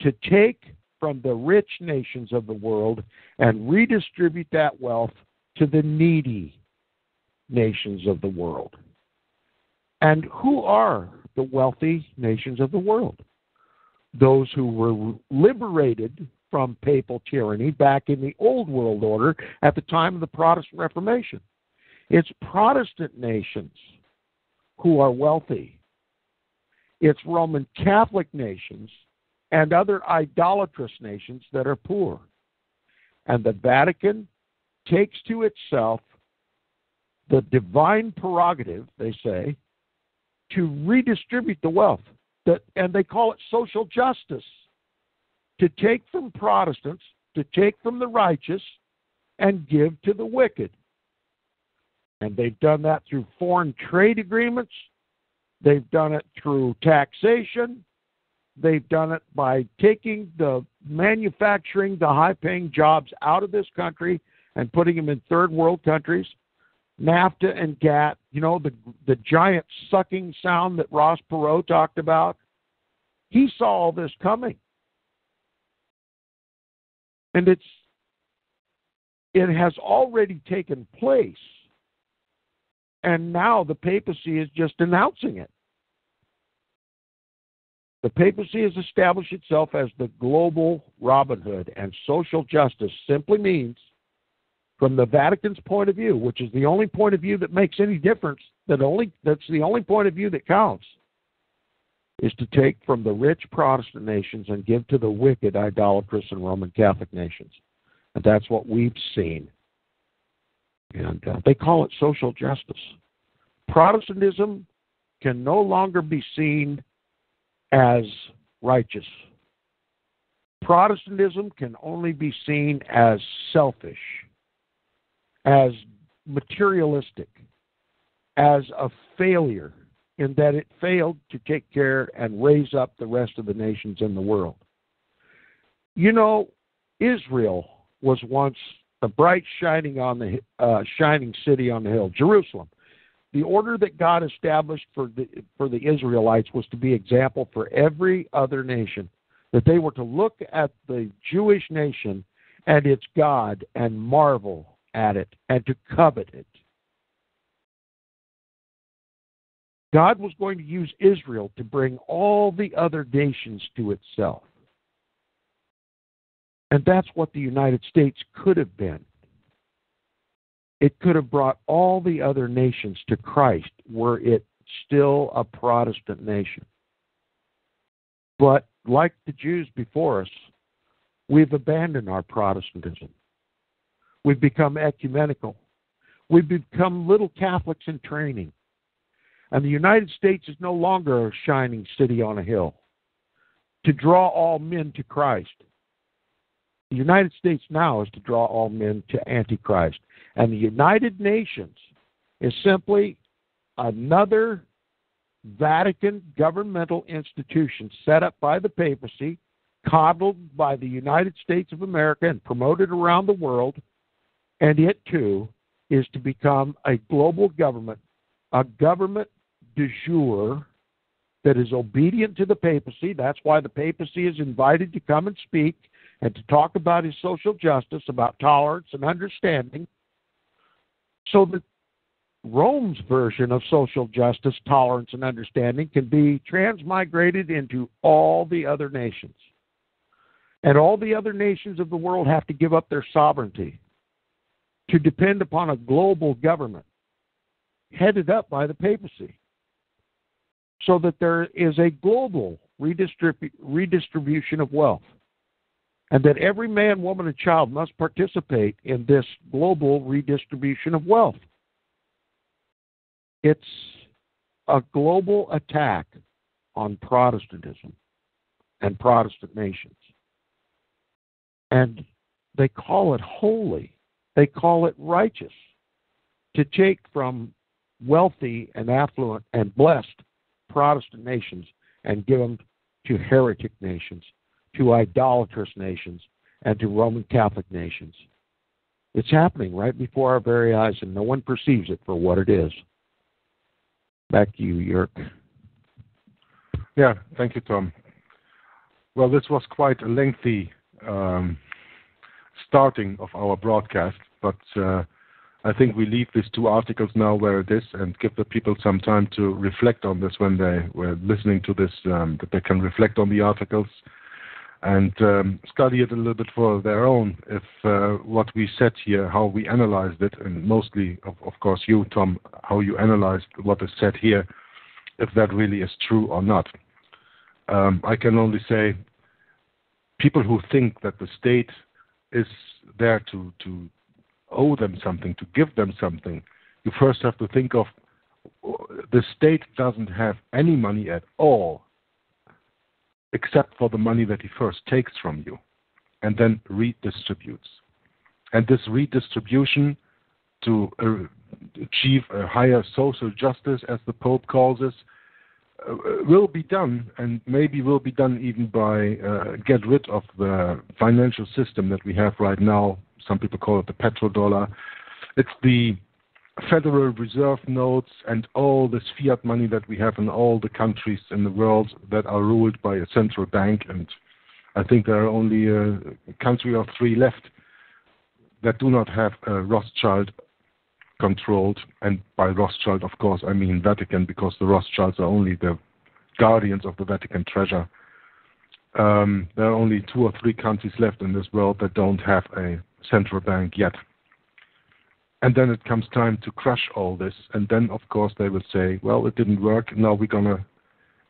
to take from the rich nations of the world and redistribute that wealth to the needy nations of the world. And who are the wealthy nations of the world? Those who were liberated from papal tyranny back in the Old World Order at the time of the Protestant Reformation. It's Protestant nations who are wealthy. It's Roman Catholic nations and other idolatrous nations that are poor. And the Vatican takes to itself the divine prerogative, they say, to redistribute the wealth, that, and they call it social justice, to take from Protestants, to take from the righteous, and give to the wicked. And they've done that through foreign trade agreements. They've done it through taxation. They've done it by taking the manufacturing, the high-paying jobs out of this country and putting them in third world countries. NAFTA and GATT, you know, the, the giant sucking sound that Ross Perot talked about. He saw all this coming. And it's it has already taken place, and now the papacy is just announcing it. The papacy has established itself as the global Robin Hood, and social justice simply means, from the Vatican's point of view, which is the only point of view that makes any difference, that only that's the only point of view that counts, is to take from the rich Protestant nations and give to the wicked, idolatrous, and Roman Catholic nations. And that's what we've seen. And uh, they call it social justice. Protestantism can no longer be seen as righteous. Protestantism can only be seen as selfish, as materialistic, as a failure, in that it failed to take care and raise up the rest of the nations in the world. You know, Israel was once the bright shining on the uh, shining city on the hill, Jerusalem. The order that God established for the for the Israelites was to be example for every other nation, that they were to look at the Jewish nation and its God and marvel at it and to covet it. God was going to use Israel to bring all the other nations to itself. And that's what the United States could have been. It could have brought all the other nations to Christ were it still a Protestant nation. But like the Jews before us, we've abandoned our Protestantism. We've become ecumenical. We've become little Catholics in training. And the United States is no longer a shining city on a hill to draw all men to Christ. The United States now is to draw all men to Antichrist. And the United Nations is simply another Vatican governmental institution set up by the papacy, coddled by the United States of America and promoted around the world, and it too is to become a global government, a government de jure that is obedient to the papacy. That's why the papacy is invited to come and speak and to talk about his social justice, about tolerance and understanding, so that Rome's version of social justice, tolerance, and understanding can be transmigrated into all the other nations. And all the other nations of the world have to give up their sovereignty to depend upon a global government headed up by the papacy, so that there is a global redistribu- redistribution of wealth, and that every man, woman, and child must participate in this global redistribution of wealth. It's a global attack on Protestantism and Protestant nations. And they call it holy. They call it righteous to take from wealthy and affluent and blessed Protestant nations and give them to heretic nations, to idolatrous nations, and to Roman Catholic nations. It's happening right before our very eyes, and no one perceives it for what it is. Back to you, Jörg. Yeah, thank you, Tom. Well, this was quite a lengthy um, starting of our broadcast, but uh, I think we leave these two articles now where it is and give the people some time to reflect on this when they were listening to this, um, that they can reflect on the articles and um, study it a little bit for their own, if uh, what we said here, how we analyzed it, and mostly, of, of course, you, Tom, how you analyzed what is said here, if that really is true or not. Um, I can only say people who think that the state is there to, to owe them something, to give them something, you first have to think of the state doesn't have any money at all, except for the money that he first takes from you and then redistributes. And this redistribution to uh, achieve a higher social justice, as the Pope calls it, uh, will be done, and maybe will be done even by uh, get rid of the financial system that we have right now. Some people call it the petrodollar. It's the Federal Reserve notes and all this fiat money that we have in all the countries in the world that are ruled by a central bank, and I think there are only a country or three left that do not have uh, Rothschild controlled, and by Rothschild, of course, I mean Vatican, because the Rothschilds are only the guardians of the Vatican treasure. Um, there are only two or three countries left in this world that don't have a central bank yet. And then it comes time to crush all this. And then, of course, they will say, well, it didn't work. Now we're going to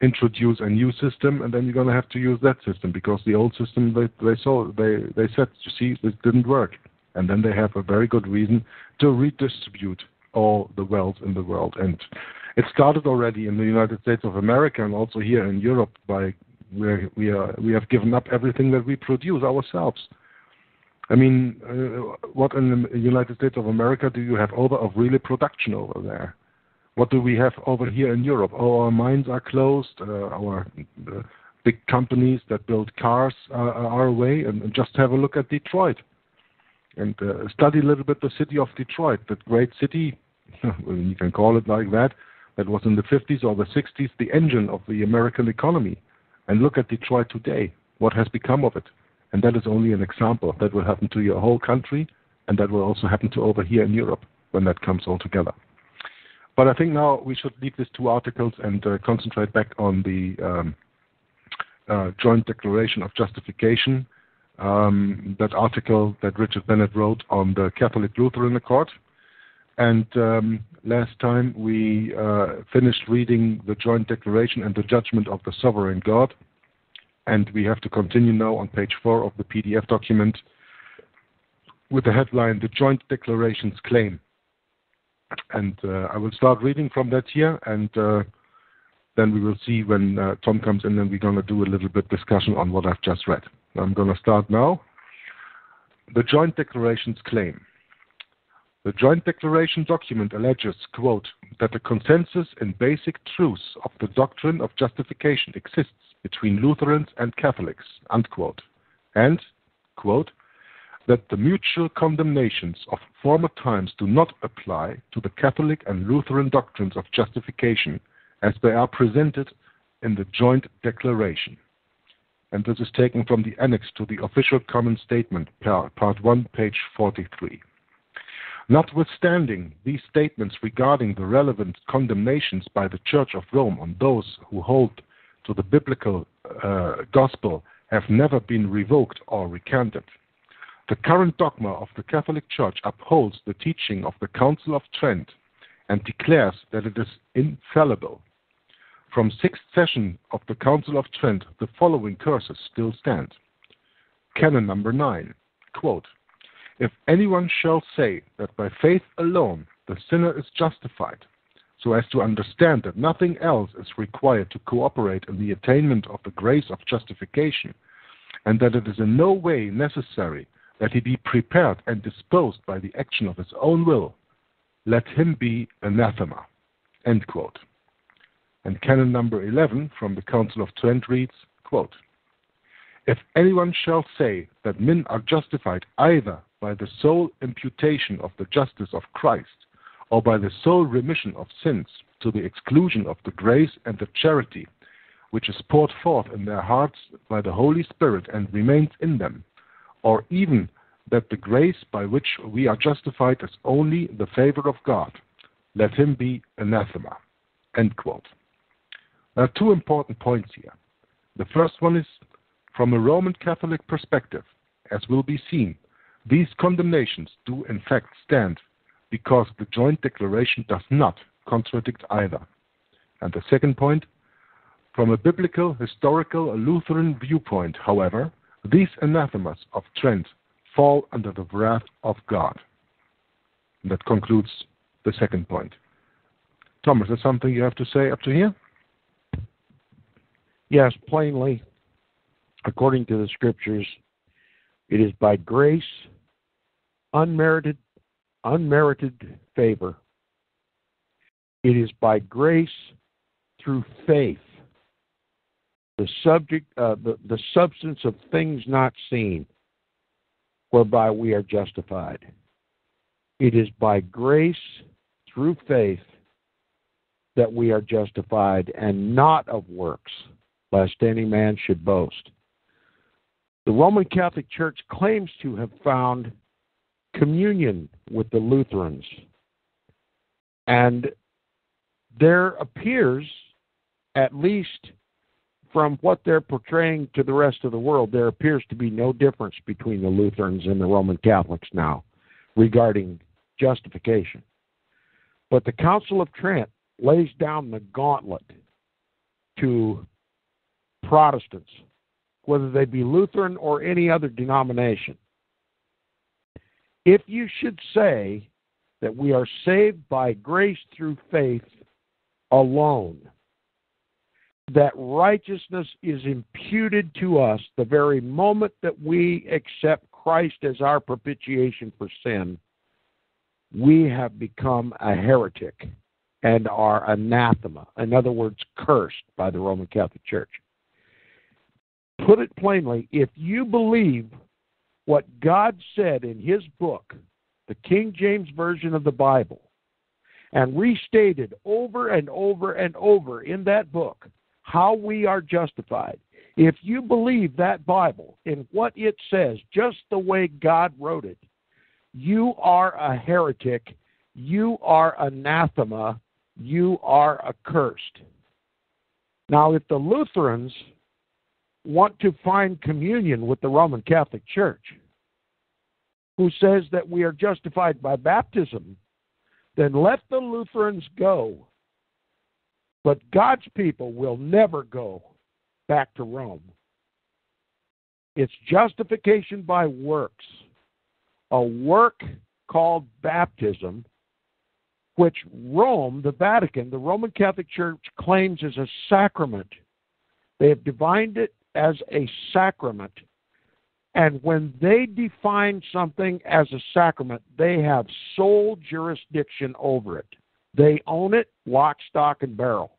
introduce a new system, and then you're going to have to use that system, because the old system, they, they saw, they, they said, you see, this didn't work. And then they have a very good reason to redistribute all the wealth in the world. And it started already in the United States of America and also here in Europe by where we are, we have given up everything that we produce ourselves. I mean, uh, what in the United States of America do you have over of really production over there? What do we have over here in Europe? Oh, our mines are closed. Uh, our uh, big companies that build cars are, are away. And, and just have a look at Detroit and uh, study a little bit the city of Detroit, that great city, you can call it like that, that was in the fifties or the sixties the engine of the American economy. And look at Detroit today, what has become of it. And that is only an example. That will happen to your whole country, and that will also happen to over here in Europe when that comes all together. But I think now we should leave these two articles and uh, concentrate back on the um, uh, Joint Declaration of Justification, um, that article that Richard Bennett wrote on the Catholic Lutheran Accord. And um, last time we uh, finished reading the Joint Declaration and the Judgment of the Sovereign God. And we have to continue now on page four of the P D F document with the headline, The Joint Declaration's Claim. And uh, I will start reading from that here, and uh, then we will see when uh, Tom comes in, and we're going to do a little bit discussion on what I've just read. I'm going to start now. The Joint Declaration's claim. The Joint Declaration document alleges, quote, that a consensus in basic truths of the doctrine of justification exists between Lutherans and Catholics, unquote, and, quote, that the mutual condemnations of former times do not apply to the Catholic and Lutheran doctrines of justification as they are presented in the Joint Declaration. And this is taken from the annex to the Official Common Statement, Part one, page forty-three. Notwithstanding these statements regarding the relevant condemnations by the Church of Rome on those who hold to the biblical uh, gospel have never been revoked or recanted. The current dogma of the Catholic Church upholds the teaching of the Council of Trent and declares that it is infallible. From sixth session of the Council of Trent, the following curses still stand. Canon number nine, quote, if anyone shall say that by faith alone the sinner is justified, so as to understand that nothing else is required to cooperate in the attainment of the grace of justification, and that it is in no way necessary that he be prepared and disposed by the action of his own will, let him be anathema, end quote. And Canon number eleven from the Council of Trent reads, quote, if anyone shall say that men are justified either by the sole imputation of the justice of Christ or by the sole remission of sins to the exclusion of the grace and the charity which is poured forth in their hearts by the Holy Spirit and remains in them, or even that the grace by which we are justified is only the favor of God, let him be anathema, end quote. There are two important points here. The first one is, from a Roman Catholic perspective, as will be seen, these condemnations do in fact stand because the Joint Declaration does not contradict either. And the second point, from a biblical, historical, Lutheran viewpoint, however, these anathemas of Trent fall under the wrath of God. And that concludes the second point. Tom, is there something you have to say up to here? Yes, plainly, according to the Scriptures, it is by grace, unmerited, unmerited favor. It is by grace through faith, the subject, uh, the, the substance of things not seen, whereby we are justified. It is by grace through faith that we are justified, and not of works, lest any man should boast. The Roman Catholic Church claims to have found communion with the Lutherans, and there appears, at least from what they're portraying to the rest of the world, there appears to be no difference between the Lutherans and the Roman Catholics now regarding justification. But the Council of Trent lays down the gauntlet to Protestants, whether they be Lutheran or any other denomination. If you should say that we are saved by grace through faith alone, that righteousness is imputed to us the very moment that we accept Christ as our propitiation for sin, we have become a heretic and are anathema, in other words, cursed by the Roman Catholic Church. Put it plainly, if you believe what God said in his book, the King James Version of the Bible, and restated over and over and over in that book how we are justified, if you believe that Bible in what it says, just the way God wrote it, you are a heretic, you are anathema, you are accursed. Now, if the Lutherans want to find communion with the Roman Catholic Church, who says that we are justified by baptism, then let the Lutherans go. But God's people will never go back to Rome. It's justification by works. A work called baptism which Rome, the Vatican, the Roman Catholic Church claims is a sacrament. They have defined it as a sacrament. And when they define something as a sacrament, they have sole jurisdiction over it. They own it, lock, stock, and barrel.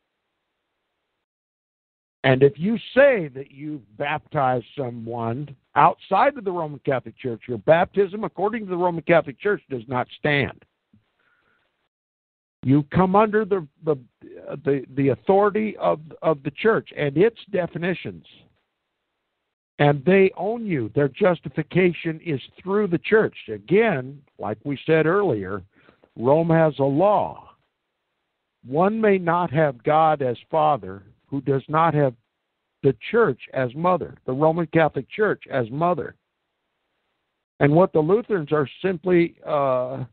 And if you say that you've baptized someone outside of the Roman Catholic Church, your baptism, according to the Roman Catholic Church, does not stand. You come under the the the, the authority of, of the Church and its definitions. And they own you. Their justification is through the Church. Again, like we said earlier, Rome has a law. One may not have God as Father who does not have the Church as Mother, the Roman Catholic Church as Mother. And what the Lutherans are simply, uh,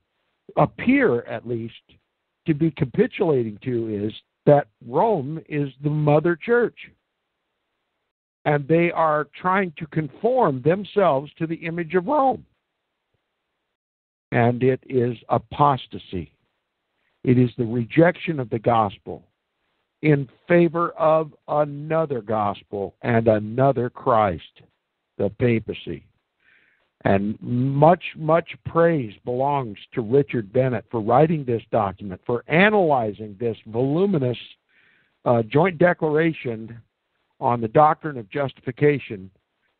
appear at least, to be capitulating to is that Rome is the Mother Church. And they are trying to conform themselves to the image of Rome. And it is apostasy. It is the rejection of the gospel in favor of another gospel and another Christ, the papacy. And much, much praise belongs to Richard Bennett for writing this document, for analyzing this voluminous uh, joint declaration on the doctrine of justification,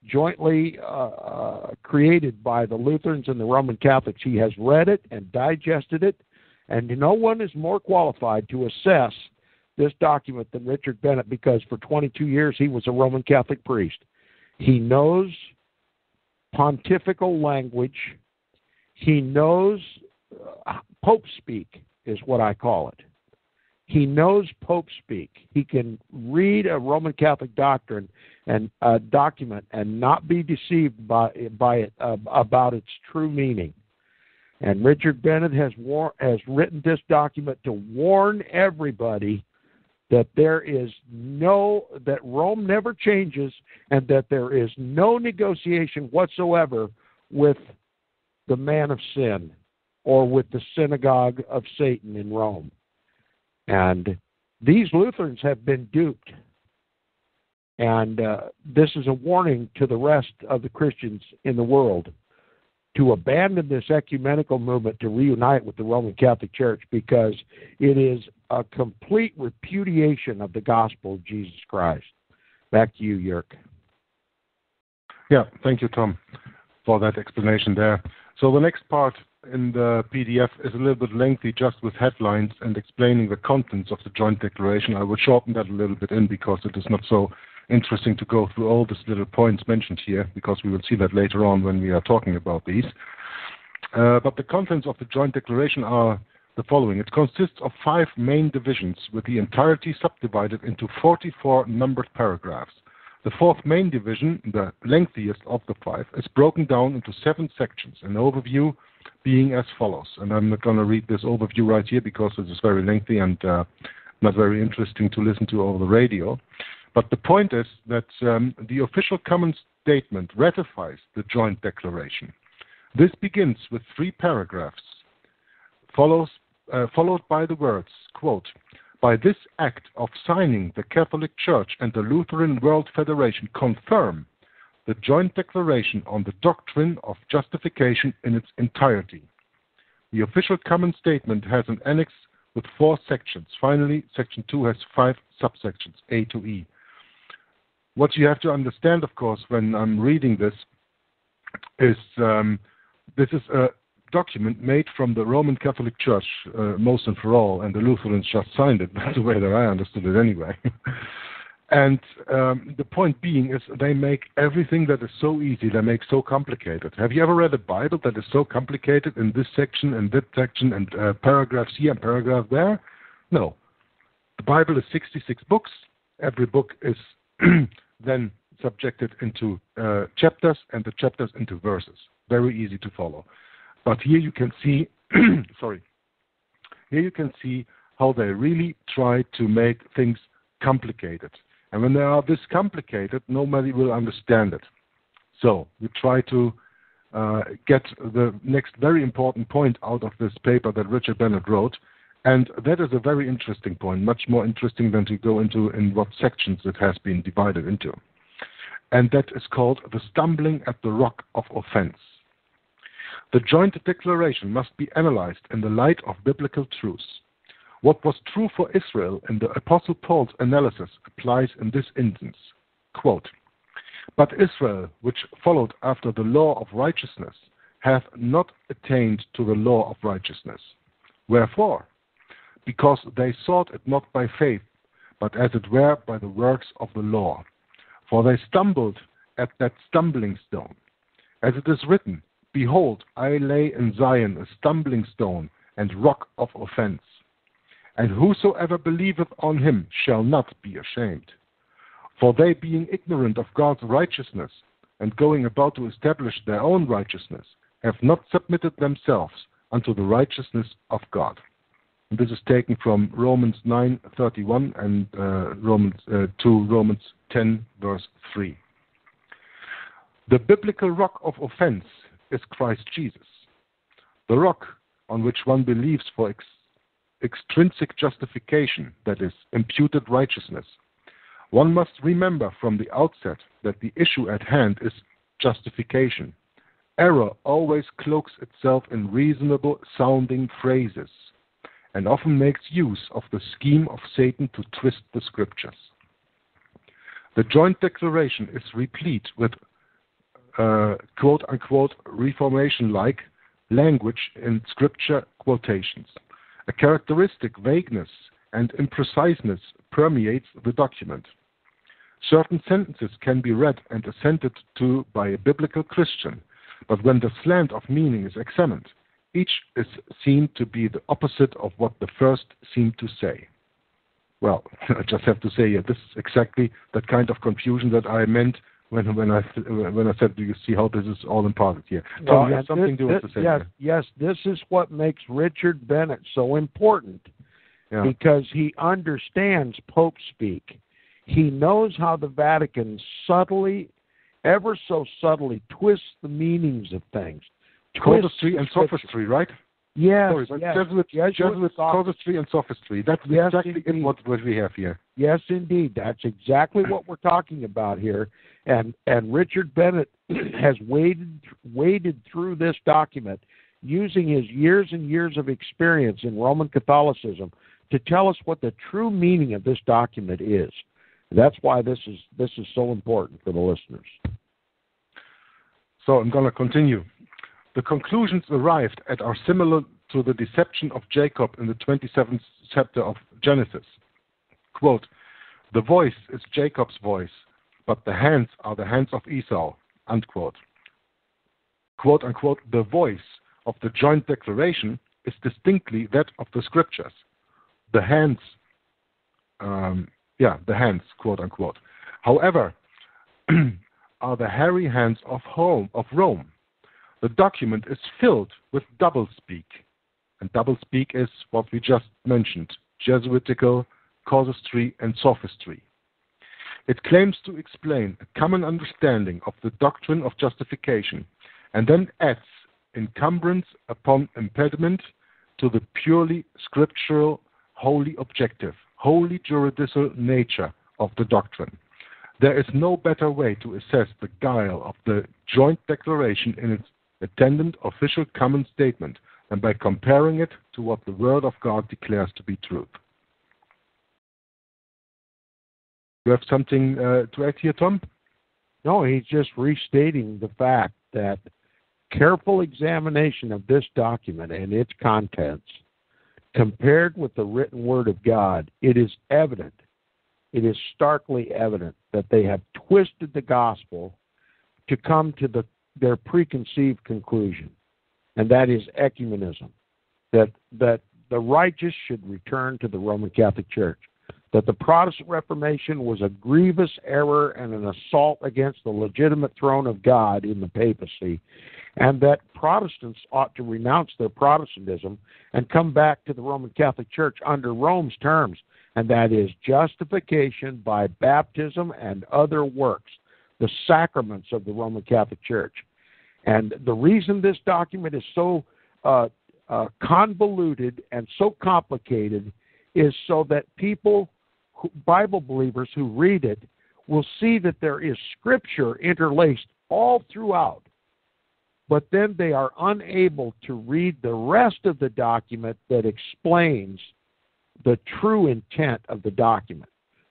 jointly uh, uh, created by the Lutherans and the Roman Catholics. He has read it and digested it, and no one is more qualified to assess this document than Richard Bennett, because for twenty-two years he was a Roman Catholic priest. He knows pontifical language. He knows uh, Pope speak is what I call it. He knows Pope speak. He can read a Roman Catholic doctrine and uh, document and not be deceived by by it uh, about its true meaning. And Richard Bennett has war- has written this document to warn everybody that there is no that Rome never changes, and that there is no negotiation whatsoever with the man of sin or with the synagogue of Satan in Rome. And these Lutherans have been duped. And uh, this is a warning to the rest of the Christians in the world to abandon this ecumenical movement to reunite with the Roman Catholic Church, because it is a complete repudiation of the gospel of Jesus Christ. Back to you, Jörg. Yeah, thank you, Tom, for that explanation there. So the next part in the P D F is a little bit lengthy, just with headlines and explaining the contents of the joint declaration. I will shorten that a little bit in, because it is not so interesting to go through all these little points mentioned here, because we will see that later on when we are talking about these. Uh, but the contents of the joint declaration are the following. It consists of five main divisions, with the entirety subdivided into forty-four numbered paragraphs. The fourth main division, the lengthiest of the five, is broken down into seven sections, an overview being as follows. And I'm not going to read this overview right here, because it is very lengthy and uh, not very interesting to listen to over the radio. But the point is that um, the official common statement ratifies the joint declaration. This begins with three paragraphs, follows, uh, followed by the words, quote, "By this act of signing, the Catholic Church and the Lutheran World Federation confirm the joint declaration on the doctrine of justification in its entirety. The official common statement has an annex with four sections. Finally, section two has five subsections, A to E." What you have to understand, of course, when I'm reading this, is um, this is a document made from the Roman Catholic Church, uh, most and for all, and the Lutherans just signed it. That's the way that I understood it anyway. And um, the point being is they make everything that is so easy, they make so complicated. Have you ever read a Bible that is so complicated in this section and that section and uh, paragraphs here and paragraph there? No. The Bible is sixty-six books. Every book is then subjected into uh, chapters, and the chapters into verses. Very easy to follow. But here you can see, sorry, here you can see how they really try to make things complicated. And when they are this complicated, nobody will understand it. So we try to uh, get the next very important point out of this paper that Richard Bennett wrote, And that is a very interesting point, much more interesting than to go into in what sections it has been divided into. And that is called the stumbling at the rock of offense. The joint declaration must be analyzed in the light of biblical truths. What was true for Israel in the Apostle Paul's analysis applies in this instance. Quote, "But Israel, which followed after the law of righteousness, hath not attained to the law of righteousness. Wherefore? Because they sought it not by faith, but as it were by the works of the law. For they stumbled at that stumbling stone. As it is written, Behold, I lay in Zion a stumbling stone and rock of offense. And whosoever believeth on him shall not be ashamed. For they, being ignorant of God's righteousness, and going about to establish their own righteousness, have not submitted themselves unto the righteousness of God." And this is taken from Romans nine thirty-one and uh, Romans uh, to Romans ten, verse three. The biblical rock of offense is Christ Jesus, the rock on which one believes for ex- extrinsic justification, that is, imputed righteousness. One must remember from the outset that the issue at hand is justification. Error always cloaks itself in reasonable-sounding phrases and often makes use of the scheme of Satan to twist the scriptures. The joint declaration is replete with uh, quote-unquote reformation-like language in scripture quotations. A characteristic vagueness and impreciseness permeates the document. Certain sentences can be read and assented to by a biblical Christian, but when the slant of meaning is examined, each is seen to be the opposite of what the first seemed to say. Well, I just have to say yeah, this is exactly that kind of confusion that I meant when when I when I said, do you see how this is all imparted here? Well, Tom, you have something this, to, this, to say. Yes, yes, this is what makes Richard Bennett so important, yeah. because he understands Pope speak. He knows how the Vatican subtly, ever so subtly, twists the meanings of things. Casuistry and sophistry, right? Yes, Sorry, yes. Jesuit, Jesuit, Jesuit casuistry and sophistry. That's yes, exactly indeed. what what we have here. Yes, indeed. That's exactly what we're talking about here. And and Richard Bennett has waded waded through this document using his years and years of experience in Roman Catholicism to tell us what the true meaning of this document is. And that's why this is this is so important for the listeners. So I'm going to continue. The conclusions arrived at are similar to the deception of Jacob in the twenty-seventh chapter of Genesis. Quote, "The voice is Jacob's voice, but the hands are the hands of Esau." Unquote. Quote unquote, the voice of the joint declaration is distinctly that of the scriptures. The hands, um, yeah, the hands, quote unquote, however, are the hairy hands of home, of Rome. The document is filled with doublespeak. And doublespeak is what we just mentioned, Jesuitical, casuistry, and sophistry. It claims to explain a common understanding of the doctrine of justification and then adds encumbrance upon impediment to the purely scriptural, wholly objective, wholly juridical nature of the doctrine. There is no better way to assess the guile of the joint declaration in its attendant official common statement and by comparing it to what the Word of God declares to be truth. You have something uh, to add here, Tom? No, he's just restating the fact that careful examination of this document and its contents, compared with the written Word of God, it is evident, it is starkly evident that they have twisted the gospel to come to the their preconceived conclusion, and that is ecumenism, that that the righteous should return to the Roman Catholic Church, that the Protestant Reformation was a grievous error and an assault against the legitimate throne of God in the papacy, and that Protestants ought to renounce their Protestantism and come back to the Roman Catholic Church under Rome's terms, and that is justification by baptism and other works, the sacraments of the Roman Catholic Church. And the reason this document is so uh, uh, convoluted and so complicated is so that people, who, Bible believers who read it, will see that there is Scripture interlaced all throughout, but then they are unable to read the rest of the document that explains the true intent of the document.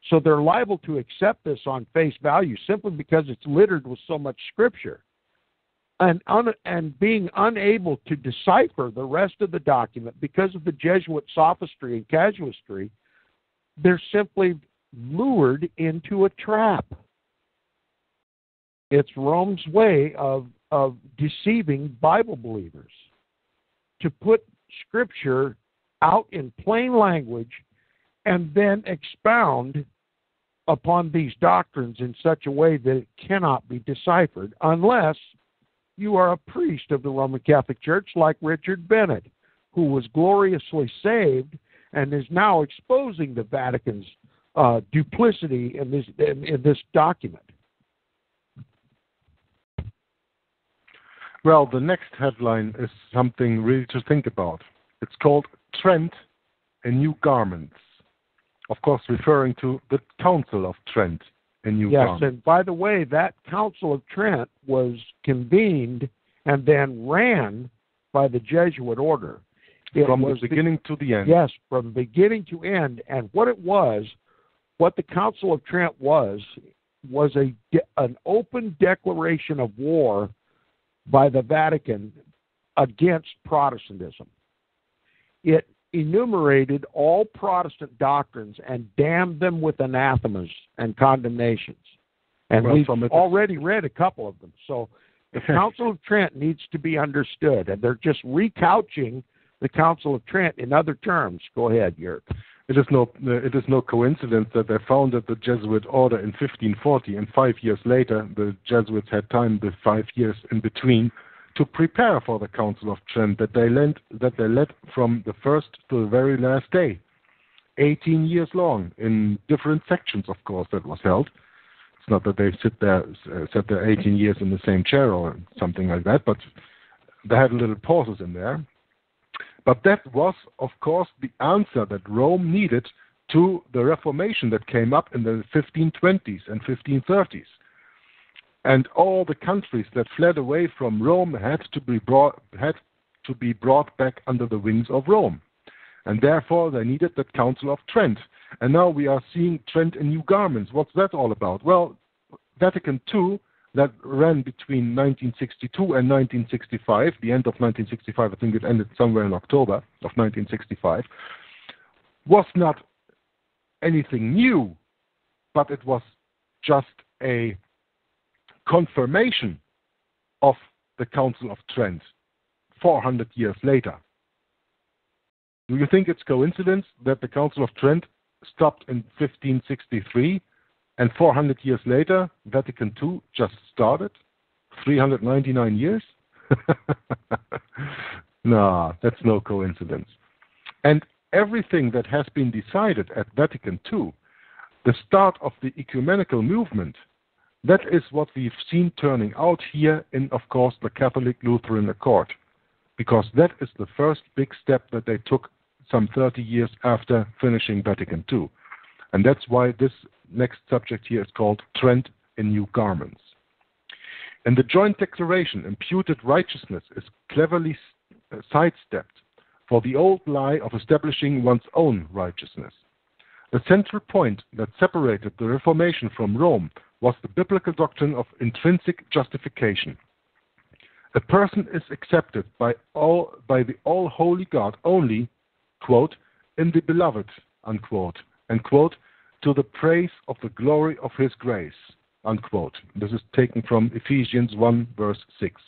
So they're liable to accept this on face value simply because it's littered with so much Scripture. And, un, and being unable to decipher the rest of the document because of the Jesuit sophistry and casuistry, they're simply lured into a trap. It's Rome's way of, of deceiving Bible believers to put Scripture out in plain language and then expound upon these doctrines in such a way that it cannot be deciphered unless you are a priest of the Roman Catholic Church like Richard Bennett, who was gloriously saved and is now exposing the Vatican's uh, duplicity in this, in, in this document. Well, the next headline is something really to think about. It's called Trent in New Garments. Of course, referring to the Council of Trent. In New yes, Garments. And by the way, that Council of Trent was convened and then ran by the Jesuit order. It from was the beginning be- to the end. Yes, from beginning to end. And what it was, what the Council of Trent was, was a de- an open declaration of war by the Vatican against Protestantism. It enumerated all Protestant doctrines and damned them with anathemas and condemnations. And well, we've already read a couple of them. So the Council of Trent needs to be understood, and they're just recouching the Council of Trent in other terms. Go ahead, Jörg. It is no it is no coincidence that they founded the Jesuit order in fifteen forty, and five years later the Jesuits had time, the five years in between, to prepare for the Council of Trent that they led, that they led from the first to the very last day, eighteen years long, in different sections, of course, that was held. It's not that they sit there, uh, sat there eighteen years in the same chair or something like that, but they had little pauses in there. But that was, of course, the answer that Rome needed to the Reformation that came up in the fifteen twenties and fifteen thirties. And all the countries that fled away from Rome had to be brought had to be brought back under the wings of Rome, and therefore they needed the Council of Trent. And now we are seeing Trent in new garments. What's that all about? Well, Vatican two, that ran between nineteen sixty-two and nineteen sixty-five, the end of nineteen sixty-five, I think it ended somewhere in October of nineteen sixty-five, was not anything new, but it was just a confirmation of the Council of Trent four hundred years later. Do you think it's coincidence that the Council of Trent stopped in fifteen sixty-three and four hundred years later Vatican two just started? three hundred ninety-nine years? Nah, that's no coincidence. And everything that has been decided at Vatican two, the start of the ecumenical movement, that is what we've seen turning out here in, of course, the Catholic Lutheran Accord, because that is the first big step that they took some thirty years after finishing Vatican two. And that's why this next subject here is called Trent in New Garments. In the Joint Declaration, imputed righteousness is cleverly sidestepped for the old lie of establishing one's own righteousness. The central point that separated the Reformation from Rome was the biblical doctrine of intrinsic justification. A person is accepted by all by the all-holy God only, quote, in the beloved, unquote, and quote, to the praise of the glory of his grace, unquote. This is taken from Ephesians one, verse six.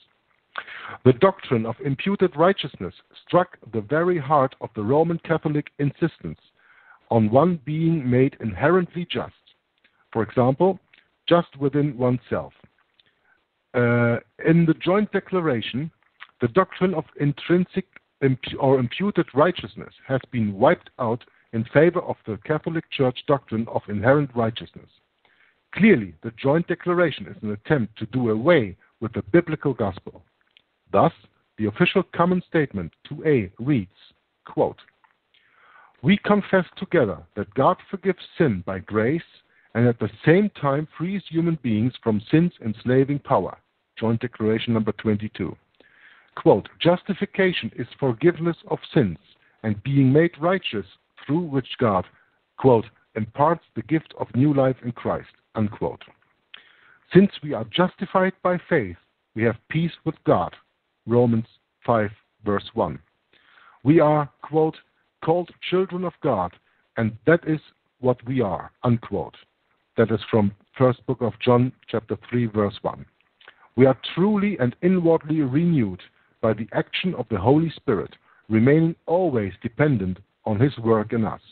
The doctrine of imputed righteousness struck the very heart of the Roman Catholic insistence on one being made inherently just. For example, just within oneself. Uh, in the Joint Declaration, the doctrine of intrinsic impu- or imputed righteousness has been wiped out in favor of the Catholic Church doctrine of inherent righteousness. Clearly, the Joint Declaration is an attempt to do away with the biblical gospel. Thus, The official common statement two A reads, quote, "We confess together that God forgives sin by grace and at the same time frees human beings from sin's enslaving power." Joint Declaration number twenty-two. Quote, "Justification is forgiveness of sins and being made righteous through which God, quote, imparts the gift of new life in Christ," unquote. "Since we are justified by faith, we have peace with God." Romans five, verse one. "We are," quote, "called children of God, and that is what we are," unquote. That is from First Book of John, chapter three, verse one. "We are truly and inwardly renewed by the action of the Holy Spirit, remaining always dependent on His work in us."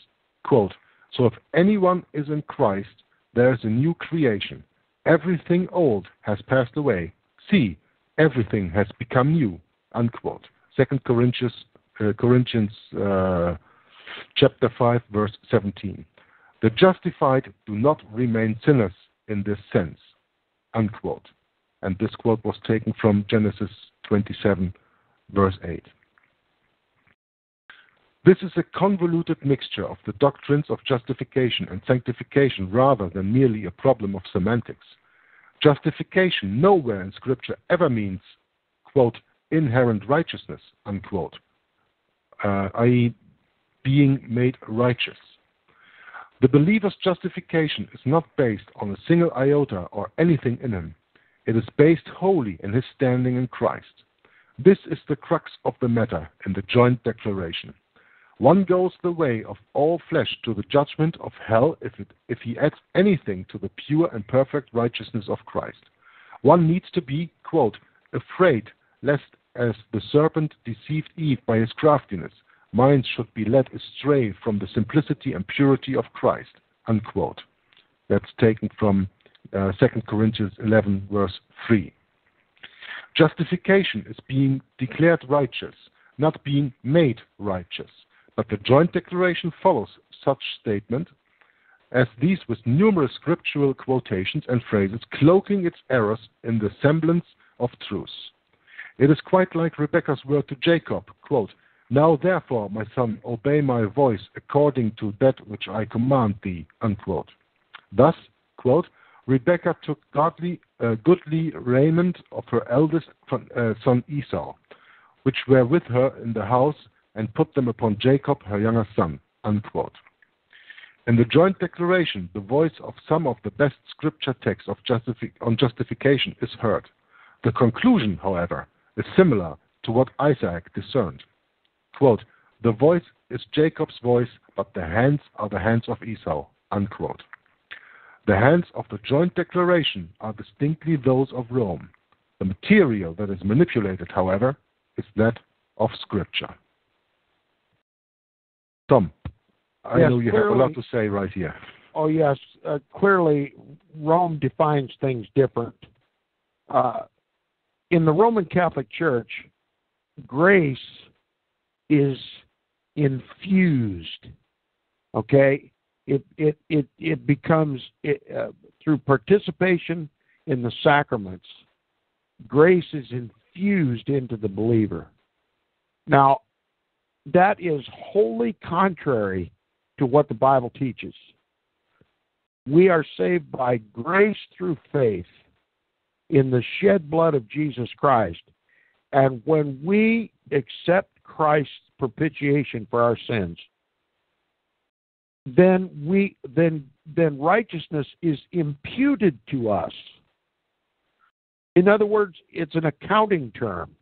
Quote, "So if anyone is in Christ, there is a new creation. Everything old has passed away. See, everything has become new," unquote. Second Corinthians, uh, Corinthians uh, chapter five, verse seventeen. "The justified do not remain sinners in this sense," unquote. And this quote was taken from Genesis twenty-seven, verse eight. This is a convoluted mixture of the doctrines of justification and sanctification rather than merely a problem of semantics. Justification nowhere in Scripture ever means, quote, "inherent righteousness," unquote, uh, that is being made righteous. The believer's justification is not based on a single iota or anything in him. It is based wholly in his standing in Christ. This is the crux of the matter in the Joint Declaration. One goes the way of all flesh to the judgment of hell if, it, if he adds anything to the pure and perfect righteousness of Christ. One needs to be, quote, "afraid lest as the serpent deceived Eve by his craftiness, minds should be led astray from the simplicity and purity of Christ," unquote. That's taken from uh, Second Corinthians eleven, verse three. Justification is being declared righteous, not being made righteous. But the Joint Declaration follows such statement as these with numerous scriptural quotations and phrases cloaking its errors in the semblance of truth. It is quite like Rebekah's word to Jacob, quote, "Now therefore, my son, obey my voice according to that which I command thee," unquote. Thus, quote, "Rebekah took godly, uh, goodly raiment of her eldest uh, son Esau, which were with her in the house, and put them upon Jacob, her younger son," unquote. In the Joint Declaration, the voice of some of the best scripture texts of justifi- on justification is heard. The conclusion, however, is similar to what Isaac discerned. Quote, "The voice is Jacob's voice, but the hands are the hands of Esau," unquote. The hands of the Joint Declaration are distinctly those of Rome. The material that is manipulated, however, is that of Scripture. Tom, I yes, know you clearly have a lot to say right here. Oh, yes. Uh, clearly, Rome defines things different. Uh, in the Roman Catholic Church, grace is infused, okay? It, it, it, it becomes, it, uh, through participation in the sacraments, grace is infused into the believer. Now, that is wholly contrary to what the Bible teaches. We are saved by grace through faith in the shed blood of Jesus Christ. And when we accept Christ's propitiation for our sins, then we then then righteousness is imputed to us. In other words, it's an accounting term.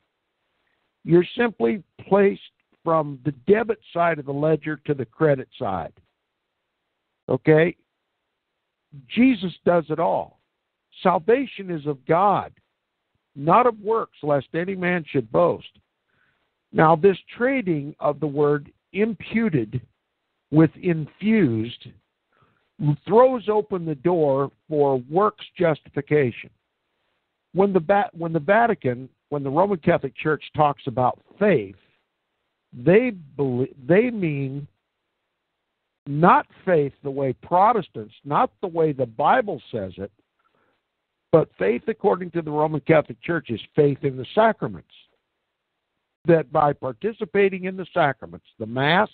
You're simply placed from the debit side of the ledger to the credit side. Okay? Jesus does it all. Salvation is of God, not of works, lest any man should boast. Now, this trading of the word imputed with infused throws open the door for works justification. When the, when the Vatican, when the Roman Catholic Church talks about faith, They believe, they mean not faith the way Protestants, not the way the Bible says it, but faith according to the Roman Catholic Church is faith in the sacraments. that by participating in the sacraments, the Mass,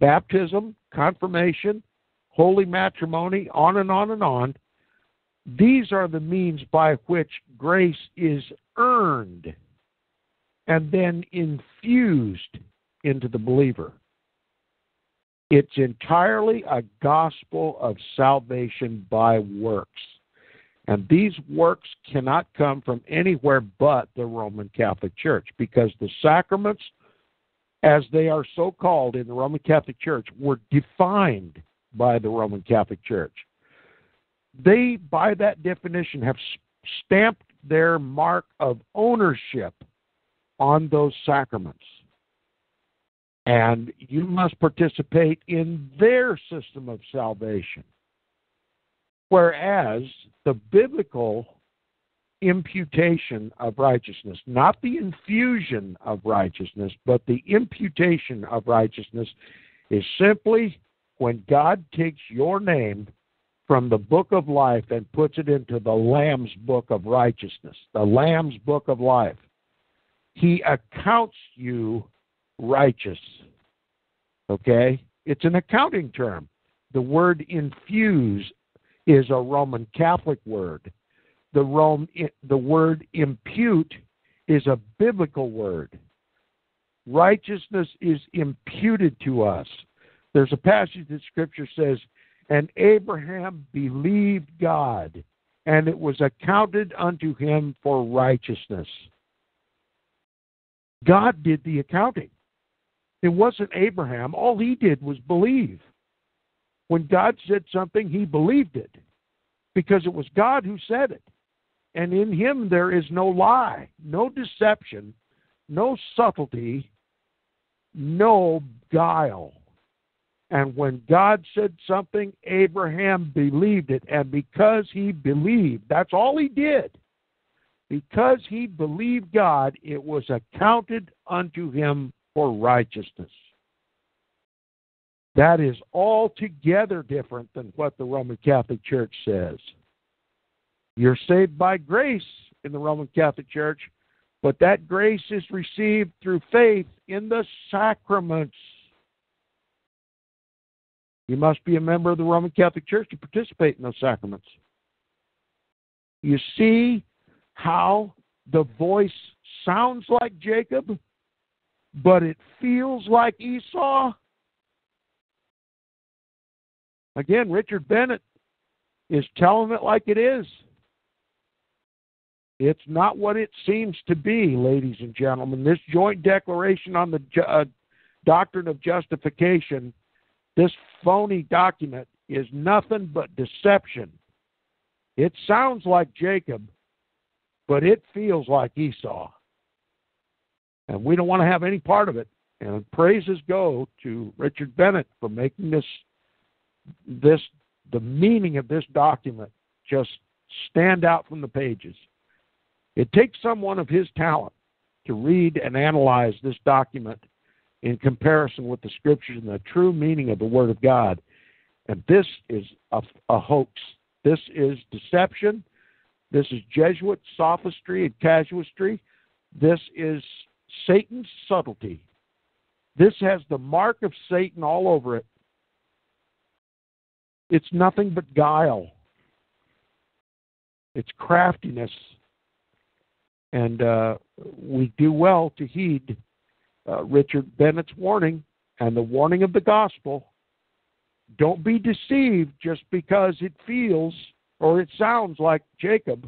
baptism, confirmation, holy matrimony, on and on and on, these are the means by which grace is earned and then infused into the believer. It's entirely a gospel of salvation by works. And these works cannot come from anywhere but the Roman Catholic Church, because the sacraments, as they are so called in the Roman Catholic Church, were defined by the Roman Catholic Church. They, by that definition, have stamped their mark of ownership on those sacraments. And you must participate in their system of salvation. Whereas the biblical imputation of righteousness, not the infusion of righteousness, but the imputation of righteousness, is simply when God takes your name from the book of life and puts it into the Lamb's book of righteousness, the Lamb's book of life. He accounts you righteous. Okay? It's an accounting term. The word infuse is a Roman Catholic word. The Rome, the word impute is a biblical word. Righteousness is imputed to us. There's a passage that Scripture says, and Abraham believed God, and it was accounted unto him for righteousness. God did the accounting. It wasn't Abraham. All he did was believe. When God said something, he believed it, because it was God who said it. And in him there is no lie, no deception, no subtlety, no guile. And when God said something, Abraham believed it. And because he believed, that's all he did. Because he believed God, it was accounted unto him for righteousness. That is altogether different than what the Roman Catholic Church says. You're saved by grace in the Roman Catholic Church, but that grace is received through faith in the sacraments. You must be a member of the Roman Catholic Church to participate in those sacraments. You see how the voice sounds like Jacob, but it feels like Esau? Again, Richard Bennett is telling it like it is. It's not what it seems to be, ladies and gentlemen. This Joint Declaration on the ju- uh, Doctrine of Justification, this phony document, is nothing but deception. It sounds like Jacob, but it feels like Esau. And we don't want to have any part of it. And praises go to Richard Bennett for making this This the meaning of this document just stand out from the pages. It takes someone of his talent to read and analyze this document in comparison with the Scriptures and the true meaning of the Word of God. And this is a, a hoax. This is deception. This is Jesuit sophistry and casuistry. This is Satan's subtlety. This has the mark of Satan all over it. It's nothing but guile. It's craftiness. And uh, we do well to heed uh, Richard Bennett's warning and the warning of the gospel. Don't be deceived just because it feels or it sounds like Jacob.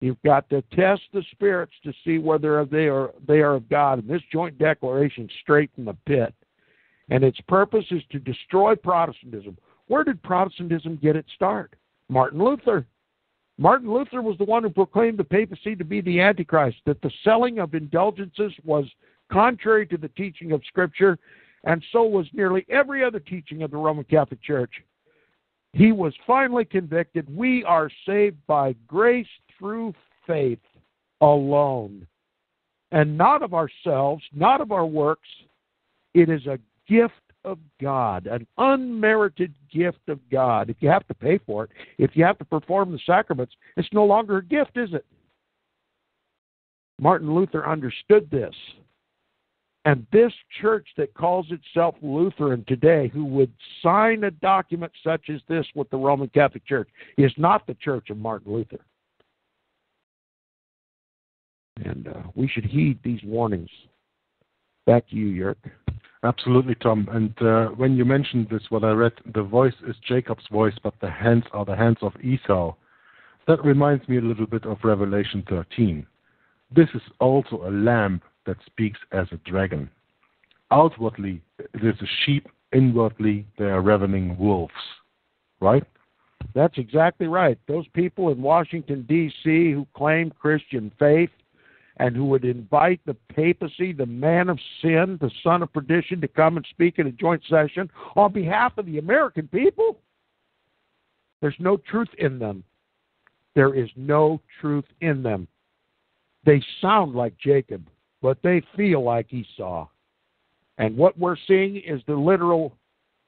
You've got to test the spirits to see whether they are, they are of God. And this Joint Declaration straight from the pit. And its purpose is to destroy Protestantism. Where did Protestantism get its start? Martin Luther. Martin Luther was the one who proclaimed the papacy to be the Antichrist, that the selling of indulgences was contrary to the teaching of Scripture, and so was nearly every other teaching of the Roman Catholic Church. He was finally convicted. We are saved by grace through faith alone, and not of ourselves, not of our works. It is a gift of God, an unmerited gift of God. If you have to pay for it, if you have to perform the sacraments, it's no longer a gift, is it? Martin Luther understood this. And this church that calls itself Lutheran today, who would sign a document such as this with the Roman Catholic Church, is not the church of Martin Luther. And uh, we should heed these warnings. Back to you, Jörg. Absolutely, Tom. And uh, when you mentioned this, what I read, the voice is Jacob's voice, but the hands are the hands of Esau. That reminds me a little bit of Revelation thirteen. This is also a lamb that speaks as a dragon. Outwardly, it is a sheep. Inwardly, they are ravening wolves. Right? That's exactly right. Those people in Washington, D C who claim Christian faith and who would invite the papacy, the man of sin, the son of perdition, to come and speak in a joint session on behalf of the American people. There's no truth in them. There is no truth in them. They sound like Jacob, but they feel like Esau. And what we're seeing is the literal,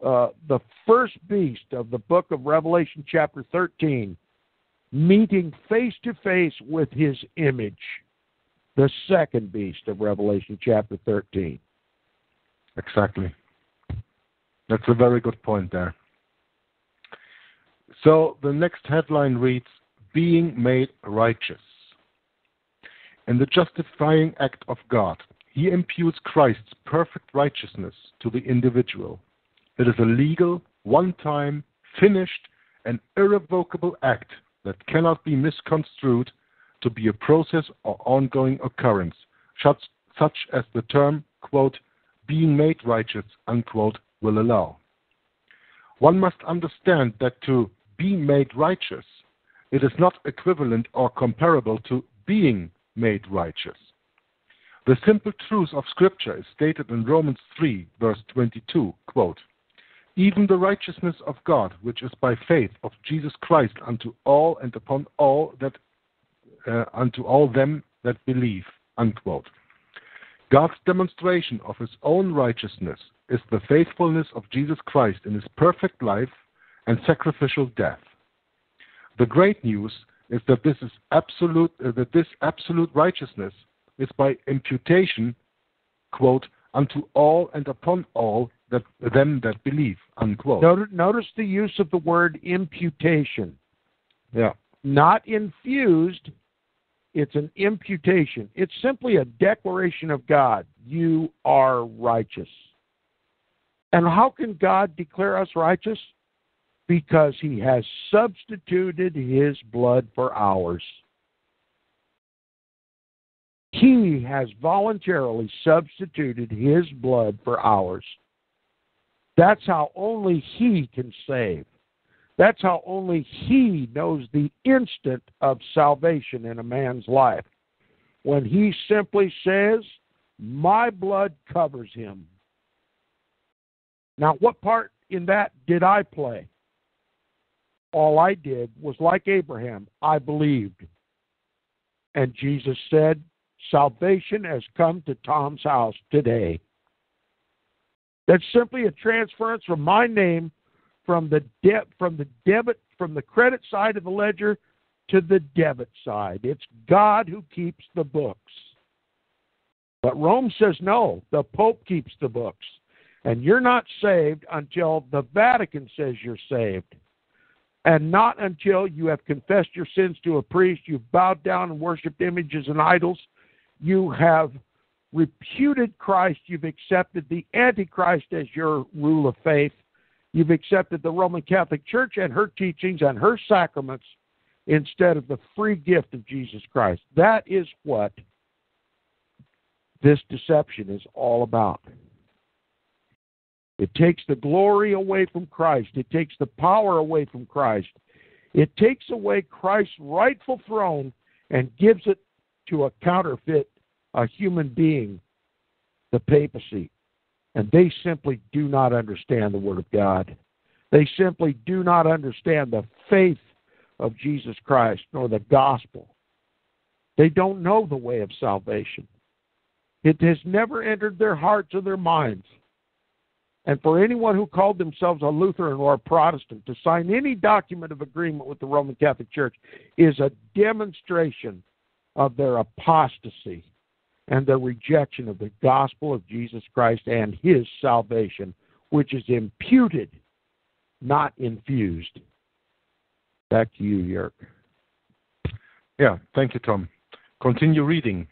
uh, the first beast of the book of Revelation chapter thirteen, meeting face to face with his image, the second beast of Revelation chapter thirteen. Exactly. That's a very good point there. So the next headline reads, Being Made Righteous. In the justifying act of God, he imputes Christ's perfect righteousness to the individual. It is a legal, one-time, finished, and irrevocable act that cannot be misconstrued to be a process or ongoing occurrence, such, such as the term, quote, being made righteous, unquote, will allow. One must understand that to be made righteous, it is not equivalent or comparable to being made righteous. The simple truth of Scripture is stated in Romans three, verse twenty-two, quote, even the righteousness of God, which is by faith of Jesus Christ unto all and upon all that Uh, unto all them that believe, unquote. God's demonstration of his own righteousness is the faithfulness of Jesus Christ in his perfect life and sacrificial death. The great news is that this is absolute, uh, that this absolute righteousness is by imputation, quote, unto all and upon all that them that believe, unquote. Notice, notice the use of the word imputation. Yeah. Not infused. It's an imputation. It's simply a declaration of God. You are righteous. And how can God declare us righteous? Because he has substituted his blood for ours. He has voluntarily substituted his blood for ours. That's how only he can save. That's how only he knows the instant of salvation in a man's life, when he simply says, my blood covers him. Now, what part in that did I play? All I did was like Abraham, I believed. And Jesus said, salvation has come to Tom's house today. That's simply a transference from my name From the de- from the debit, from the credit side of the ledger to the debit side. It's God who keeps the books. But Rome says no, the Pope keeps the books. And you're not saved until the Vatican says you're saved. And not until you have confessed your sins to a priest, you've bowed down and worshipped images and idols, you have reputed Christ, you've accepted the Antichrist as your rule of faith, you've accepted the Roman Catholic Church and her teachings and her sacraments instead of the free gift of Jesus Christ. That is what this deception is all about. It takes the glory away from Christ. It takes the power away from Christ. It takes away Christ's rightful throne and gives it to a counterfeit, a human being, the papacy. And they simply do not understand the Word of God. They simply do not understand the faith of Jesus Christ nor the gospel. They don't know the way of salvation. It has never entered their hearts or their minds. And for anyone who called themselves a Lutheran or a Protestant to sign any document of agreement with the Roman Catholic Church is a demonstration of their apostasy and their rejection of the gospel of Jesus Christ and his salvation, which is imputed, not infused. Back to you, Jörg. Yeah, thank you, Tom. Continue reading.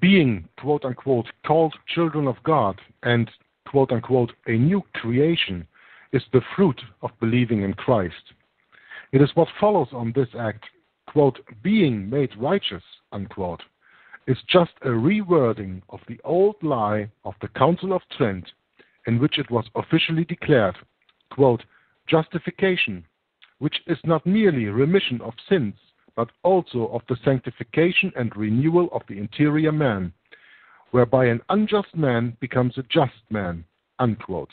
Being, quote-unquote, called children of God and, quote-unquote, a new creation is the fruit of believing in Christ. It is what follows on this act, quote, being made righteous, unquote, is just a rewording of the old lie of the Council of Trent, in which it was officially declared, quote, justification, which is not merely remission of sins, but also of the sanctification and renewal of the interior man, whereby an unjust man becomes a just man, unquote.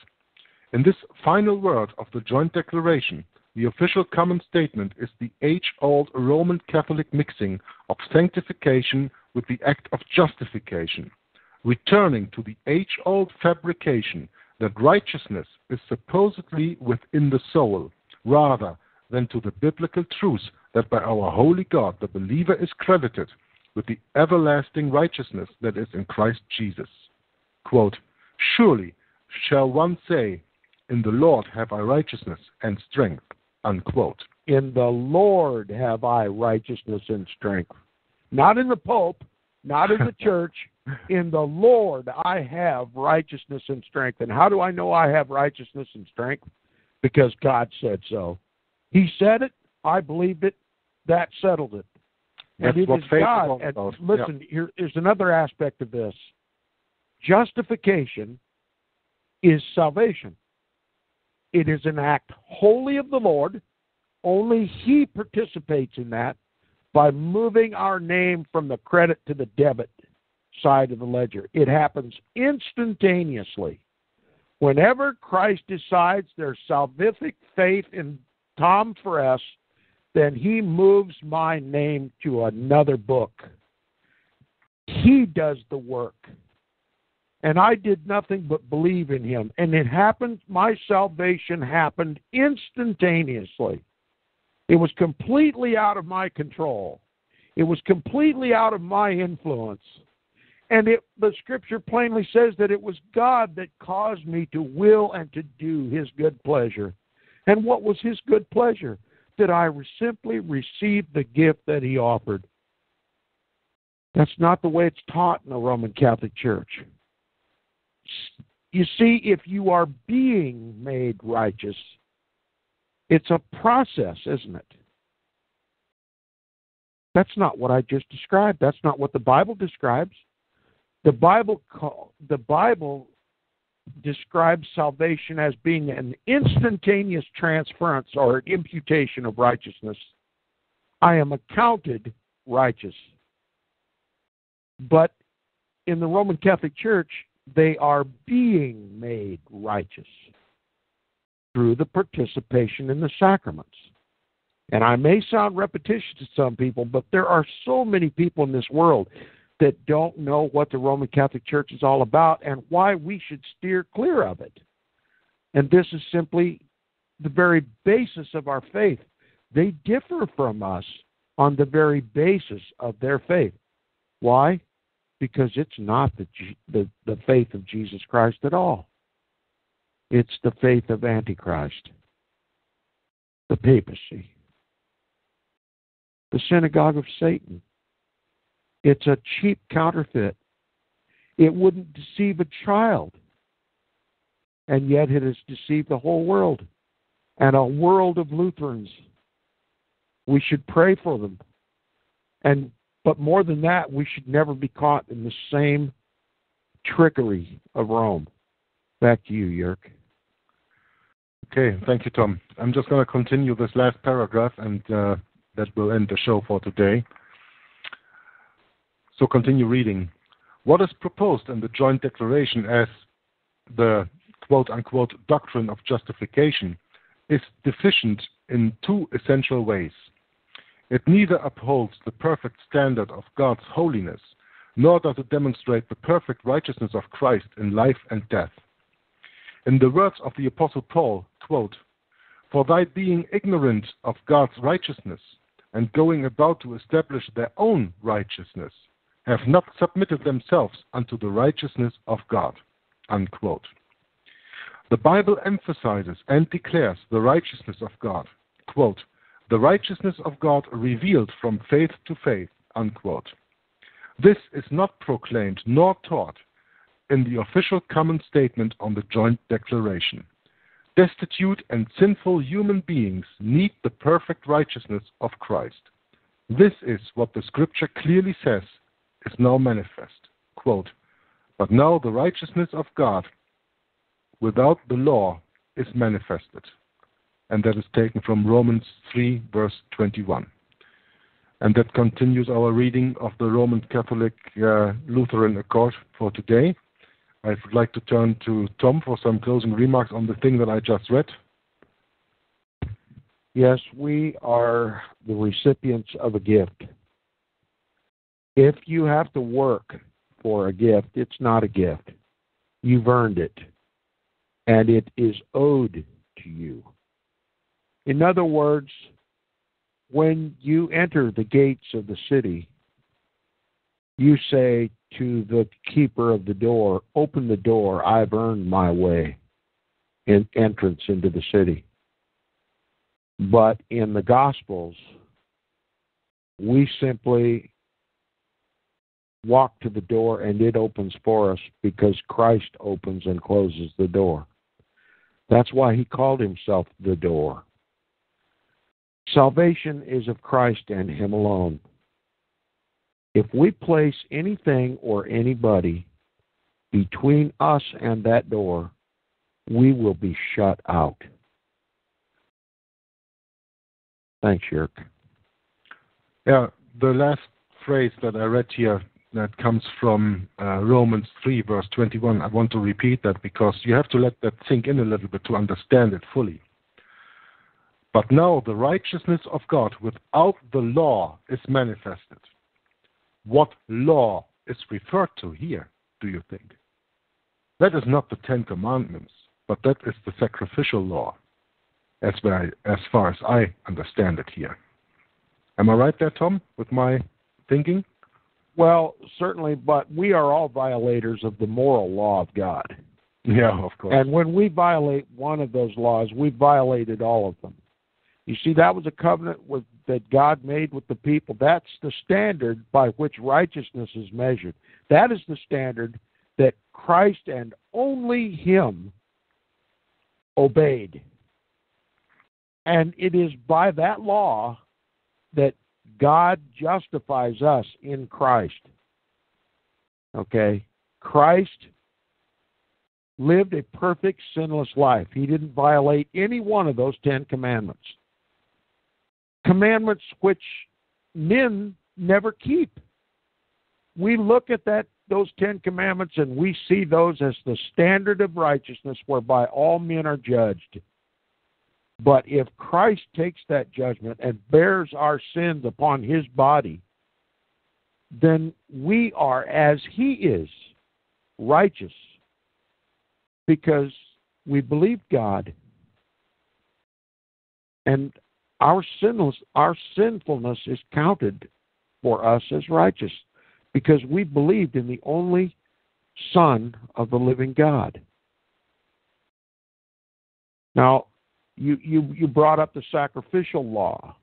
In this final word of the Joint Declaration, the official common statement is the age-old Roman Catholic mixing of sanctification with the act of justification, returning to the age-old fabrication that righteousness is supposedly within the soul, rather than to the biblical truth that by our holy God the believer is credited with the everlasting righteousness that is in Christ Jesus. Quote, surely shall one say, in the Lord have I righteousness and strength, unquote. In the Lord have I righteousness and strength. Not in the Pope, not in the church. In the Lord I have righteousness and strength. And how do I know I have righteousness and strength? Because God said so. He said it, I believed it, that settled it. And it is God. And listen, yeah. Here is another aspect of this. Justification is salvation. It is an act wholly of the Lord. Only he participates in that by moving our name from the credit to the debit side of the ledger. It happens instantaneously. Whenever Christ decides there's salvific faith in Tom Friess, then he moves my name to another book. He does the work. And I did nothing but believe in him. And it happened, my salvation happened instantaneously. It was completely out of my control. It was completely out of my influence. And it, the scripture plainly says that it was God that caused me to will and to do his good pleasure. And what was his good pleasure? That I simply received the gift that he offered. That's not the way it's taught in the Roman Catholic Church. You see, if you are being made righteous, it's a process, isn't it? That's not what I just described. That's not what the Bible describes. The Bible call, the Bible describes salvation as being an instantaneous transference or imputation of righteousness. I am accounted righteous. But in the Roman Catholic Church, they are being made righteous through the participation in the sacraments. And I may sound repetitious to some people, but there are so many people in this world that don't know what the Roman Catholic Church is all about and why we should steer clear of it. And this is simply the very basis of our faith. They differ from us on the very basis of their faith. Why? Because it's not the, the, the faith of Jesus Christ at all. It's the faith of Antichrist, the papacy, the synagogue of Satan. It's a cheap counterfeit. It wouldn't deceive a child, and yet it has deceived the whole world and a world of Lutherans. We should pray for them, and but more than that, we should never be caught in the same trickery of Rome. Back to you, Jörg. Okay, thank you, Tom. I'm just going to continue this last paragraph, and uh, that will end the show for today. So continue reading. What is proposed in the Joint Declaration as the quote-unquote doctrine of justification is deficient in two essential ways. It neither upholds the perfect standard of God's holiness, nor does it demonstrate the perfect righteousness of Christ in life and death. In the words of the Apostle Paul, quote, for thy being ignorant of God's righteousness, and going about to establish their own righteousness, have not submitted themselves unto the righteousness of God." Unquote. The Bible emphasizes and declares the righteousness of God. Quote, "The righteousness of God revealed from faith to faith." Unquote. This is not proclaimed nor taught in the official common statement on the Joint Declaration. Destitute and sinful human beings need the perfect righteousness of Christ. This is what the Scripture clearly says is now manifest. Quote, "But now the righteousness of God without the law is manifested." And that is taken from Romans three, verse twenty-one. And that continues our reading of the Roman Catholic uh, Lutheran Accord for today. I would like to turn to Tom for some closing remarks on the thing that I just read. Yes, we are the recipients of a gift. If you have to work for a gift, it's not a gift. You've earned it, and it is owed to you. In other words, when you enter the gates of the city, you say to the keeper of the door, "Open the door, I've earned my way in entrance into the city." But in the Gospels, we simply walk to the door and it opens for us because Christ opens and closes the door. That's why he called himself the door. Salvation is of Christ and him alone. If we place anything or anybody between us and that door, we will be shut out. Thanks, Jörg. Yeah, the last phrase that I read here that comes from uh, Romans three, verse twenty-one. I want to repeat that because you have to let that sink in a little bit to understand it fully. "But now the righteousness of God without the law is manifested." What law is referred to here, do you think? That is not the Ten Commandments, but that is the sacrificial law, as, I, as far as I understand it here. Am I right there, Tom, with my thinking? Well, certainly, but we are all violators of the moral law of God. Yeah, of course. And when we violate one of those laws, we violated all of them. You see, that was a covenant with, that God made with the people. That's the standard by which righteousness is measured. That is the standard that Christ and only him obeyed. And it is by that law that God justifies us in Christ. Okay? Christ lived a perfect, sinless life. He didn't violate any one of those Ten Commandments. Commandments which men never keep. We look at that those Ten Commandments and we see those as the standard of righteousness whereby all men are judged. But if Christ takes that judgment and bears our sins upon his body, then we are, as he is, righteous because we believe God. And Our sinless, our sinfulness is counted for us as righteous because we believed in the only Son of the living God. Now, you, you, you brought up the sacrificial law.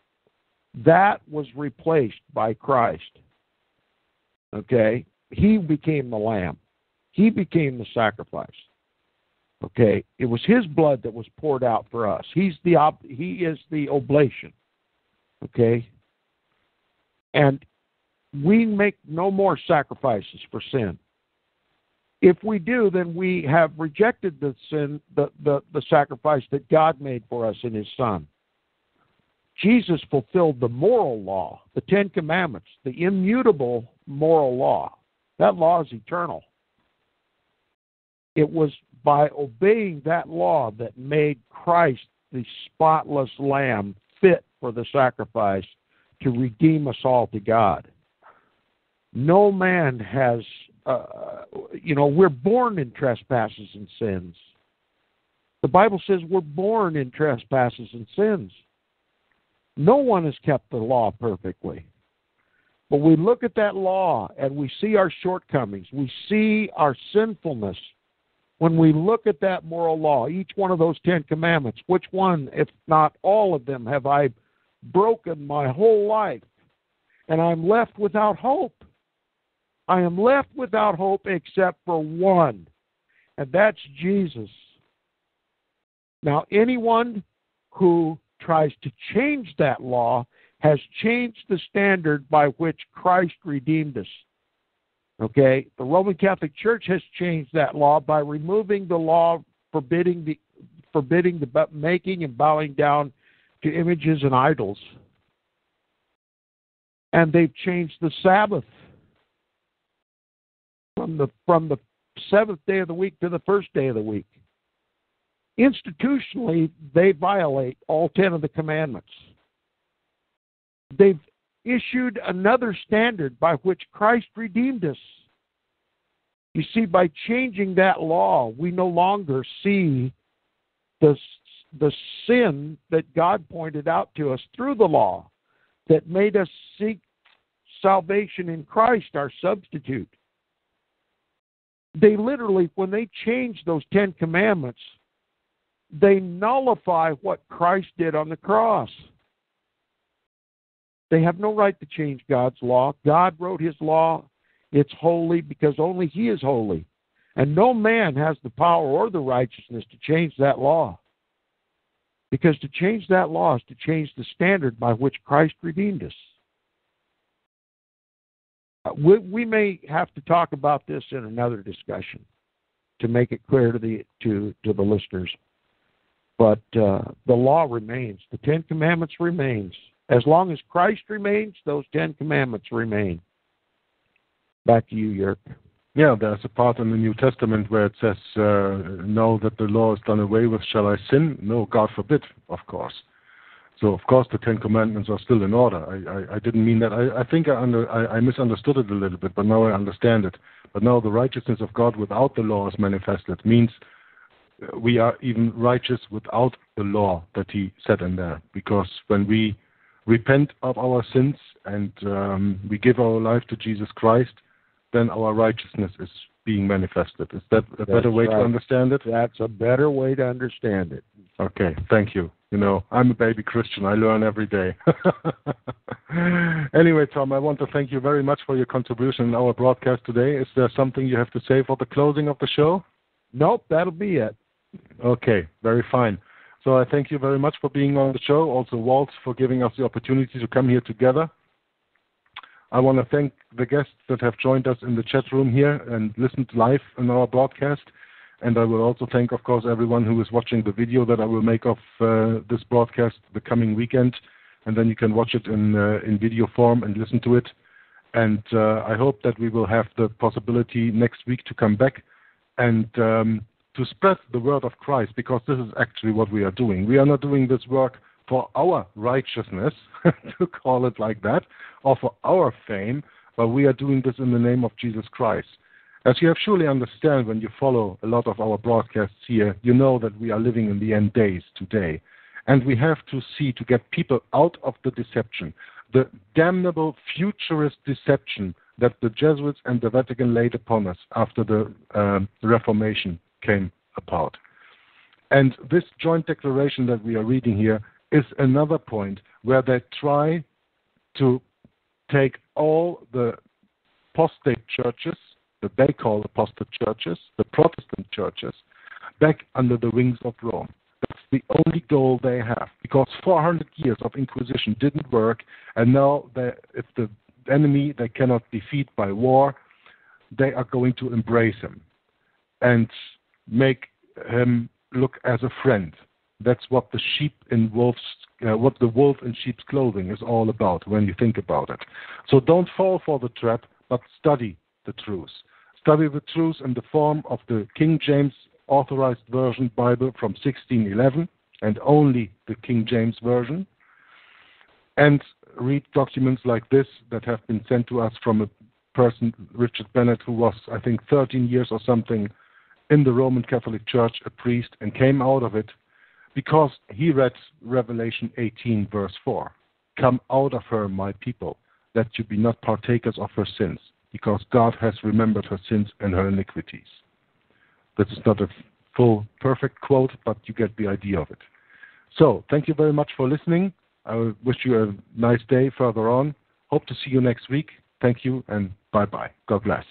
That was replaced by Christ. Okay? He became the Lamb. He became the sacrifice. Okay, it was his blood that was poured out for us. He's the ob- he is the oblation. Okay? And we make no more sacrifices for sin. If we do, then we have rejected the sin, the, the, the sacrifice that God made for us in his Son. Jesus fulfilled the moral law, the Ten Commandments, the immutable moral law. That law is eternal. It was by obeying that law that made Christ the spotless Lamb fit for the sacrifice to redeem us all to God. No man has, uh, you know, we're born in trespasses and sins. The Bible says we're born in trespasses and sins. No one has kept the law perfectly. But we look at that law and we see our shortcomings. We see our sinfulness. When we look at that moral law, each one of those Ten Commandments, which one, if not all of them, have I broken my whole life? And I'm left without hope. I am left without hope except for one, and that's Jesus. Now, anyone who tries to change that law has changed the standard by which Christ redeemed us. Okay? The Roman Catholic Church has changed that law by removing the law forbidding the forbidding the making and bowing down to images and idols. And they've changed the Sabbath from the from the seventh day of the week to the first day of the week. Institutionally, they violate all ten of the commandments. They've issued another standard by which Christ redeemed us. You see, by changing that law, we no longer see the, the sin that God pointed out to us through the law that made us seek salvation in Christ, our substitute. They literally, when they change those Ten Commandments, they nullify what Christ did on the cross. They have no right to change God's law. God wrote his law. It's holy because only he is holy. And no man has the power or the righteousness to change that law. Because to change that law is to change the standard by which Christ redeemed us. We, we may have to talk about this in another discussion to make it clear to the, to, to the listeners. But uh, the law remains. The Ten Commandments remains. As long as Christ remains, those Ten Commandments remain. Back to you, Jörg. Yeah, there's a part in the New Testament where it says, uh, now that the law is done away with, shall I sin? No, God forbid, of course. So, of course, the Ten Commandments are still in order. I, I, I didn't mean that. I, I think I, under, I, I misunderstood it a little bit, but now I understand it. But now the righteousness of God without the law is manifested. Means we are even righteous without the law that he set in there. Because when we repent of our sins and um, we give our life to Jesus Christ, then our righteousness is being manifested. Is that a That's better way right. to understand it? That's a better way to understand it. Okay, thank you. You know, I'm a baby Christian. I learn every day. Anyway, Tom, I want to thank you very much for your contribution in our broadcast today. Is there something you have to say for the closing of the show? Nope, that'll be it. Okay, very fine. So I thank you very much for being on the show. Also, Walt, for giving us the opportunity to come here together. I want to thank the guests that have joined us in the chat room here and listened live in our broadcast. And I will also thank, of course, everyone who is watching the video that I will make of uh, this broadcast the coming weekend. And then you can watch it in uh, in video form and listen to it. And uh, I hope that we will have the possibility next week to come back and um, to spread the word of Christ, because this is actually what we are doing. We are not doing this work for our righteousness, to call it like that, or for our fame, but we are doing this in the name of Jesus Christ. As you have surely understand when you follow a lot of our broadcasts here, you know that we are living in the end days today. And we have to see to get people out of the deception, the damnable futurist deception that the Jesuits and the Vatican laid upon us after the uh, Reformation came about. And this joint declaration that we are reading here is another point where they try to take all the apostate churches, that they call apostate churches, the Protestant churches, back under the wings of Rome. That's the only goal they have, because four hundred years of Inquisition didn't work, and now they, if the enemy they cannot defeat by war, they are going to embrace him and make him look as a friend. That's what the sheep in wolf's, uh, what the wolf in sheep's clothing is all about when you think about it. So don't fall for the trap, but study the truth. Study the truth in the form of the King James Authorized Version Bible from sixteen eleven, and only the King James Version. And read documents like this that have been sent to us from a person, Richard Bennett, who was, I think, thirteen years or something in the Roman Catholic Church, a priest, and came out of it because he read Revelation eighteen, verse four. Come out of her, my people, that you be not partakers of her sins, because God has remembered her sins and her iniquities. This is not a full, perfect quote, but you get the idea of it. So, thank you very much for listening. I wish you a nice day further on. Hope to see you next week. Thank you, and bye-bye. God bless.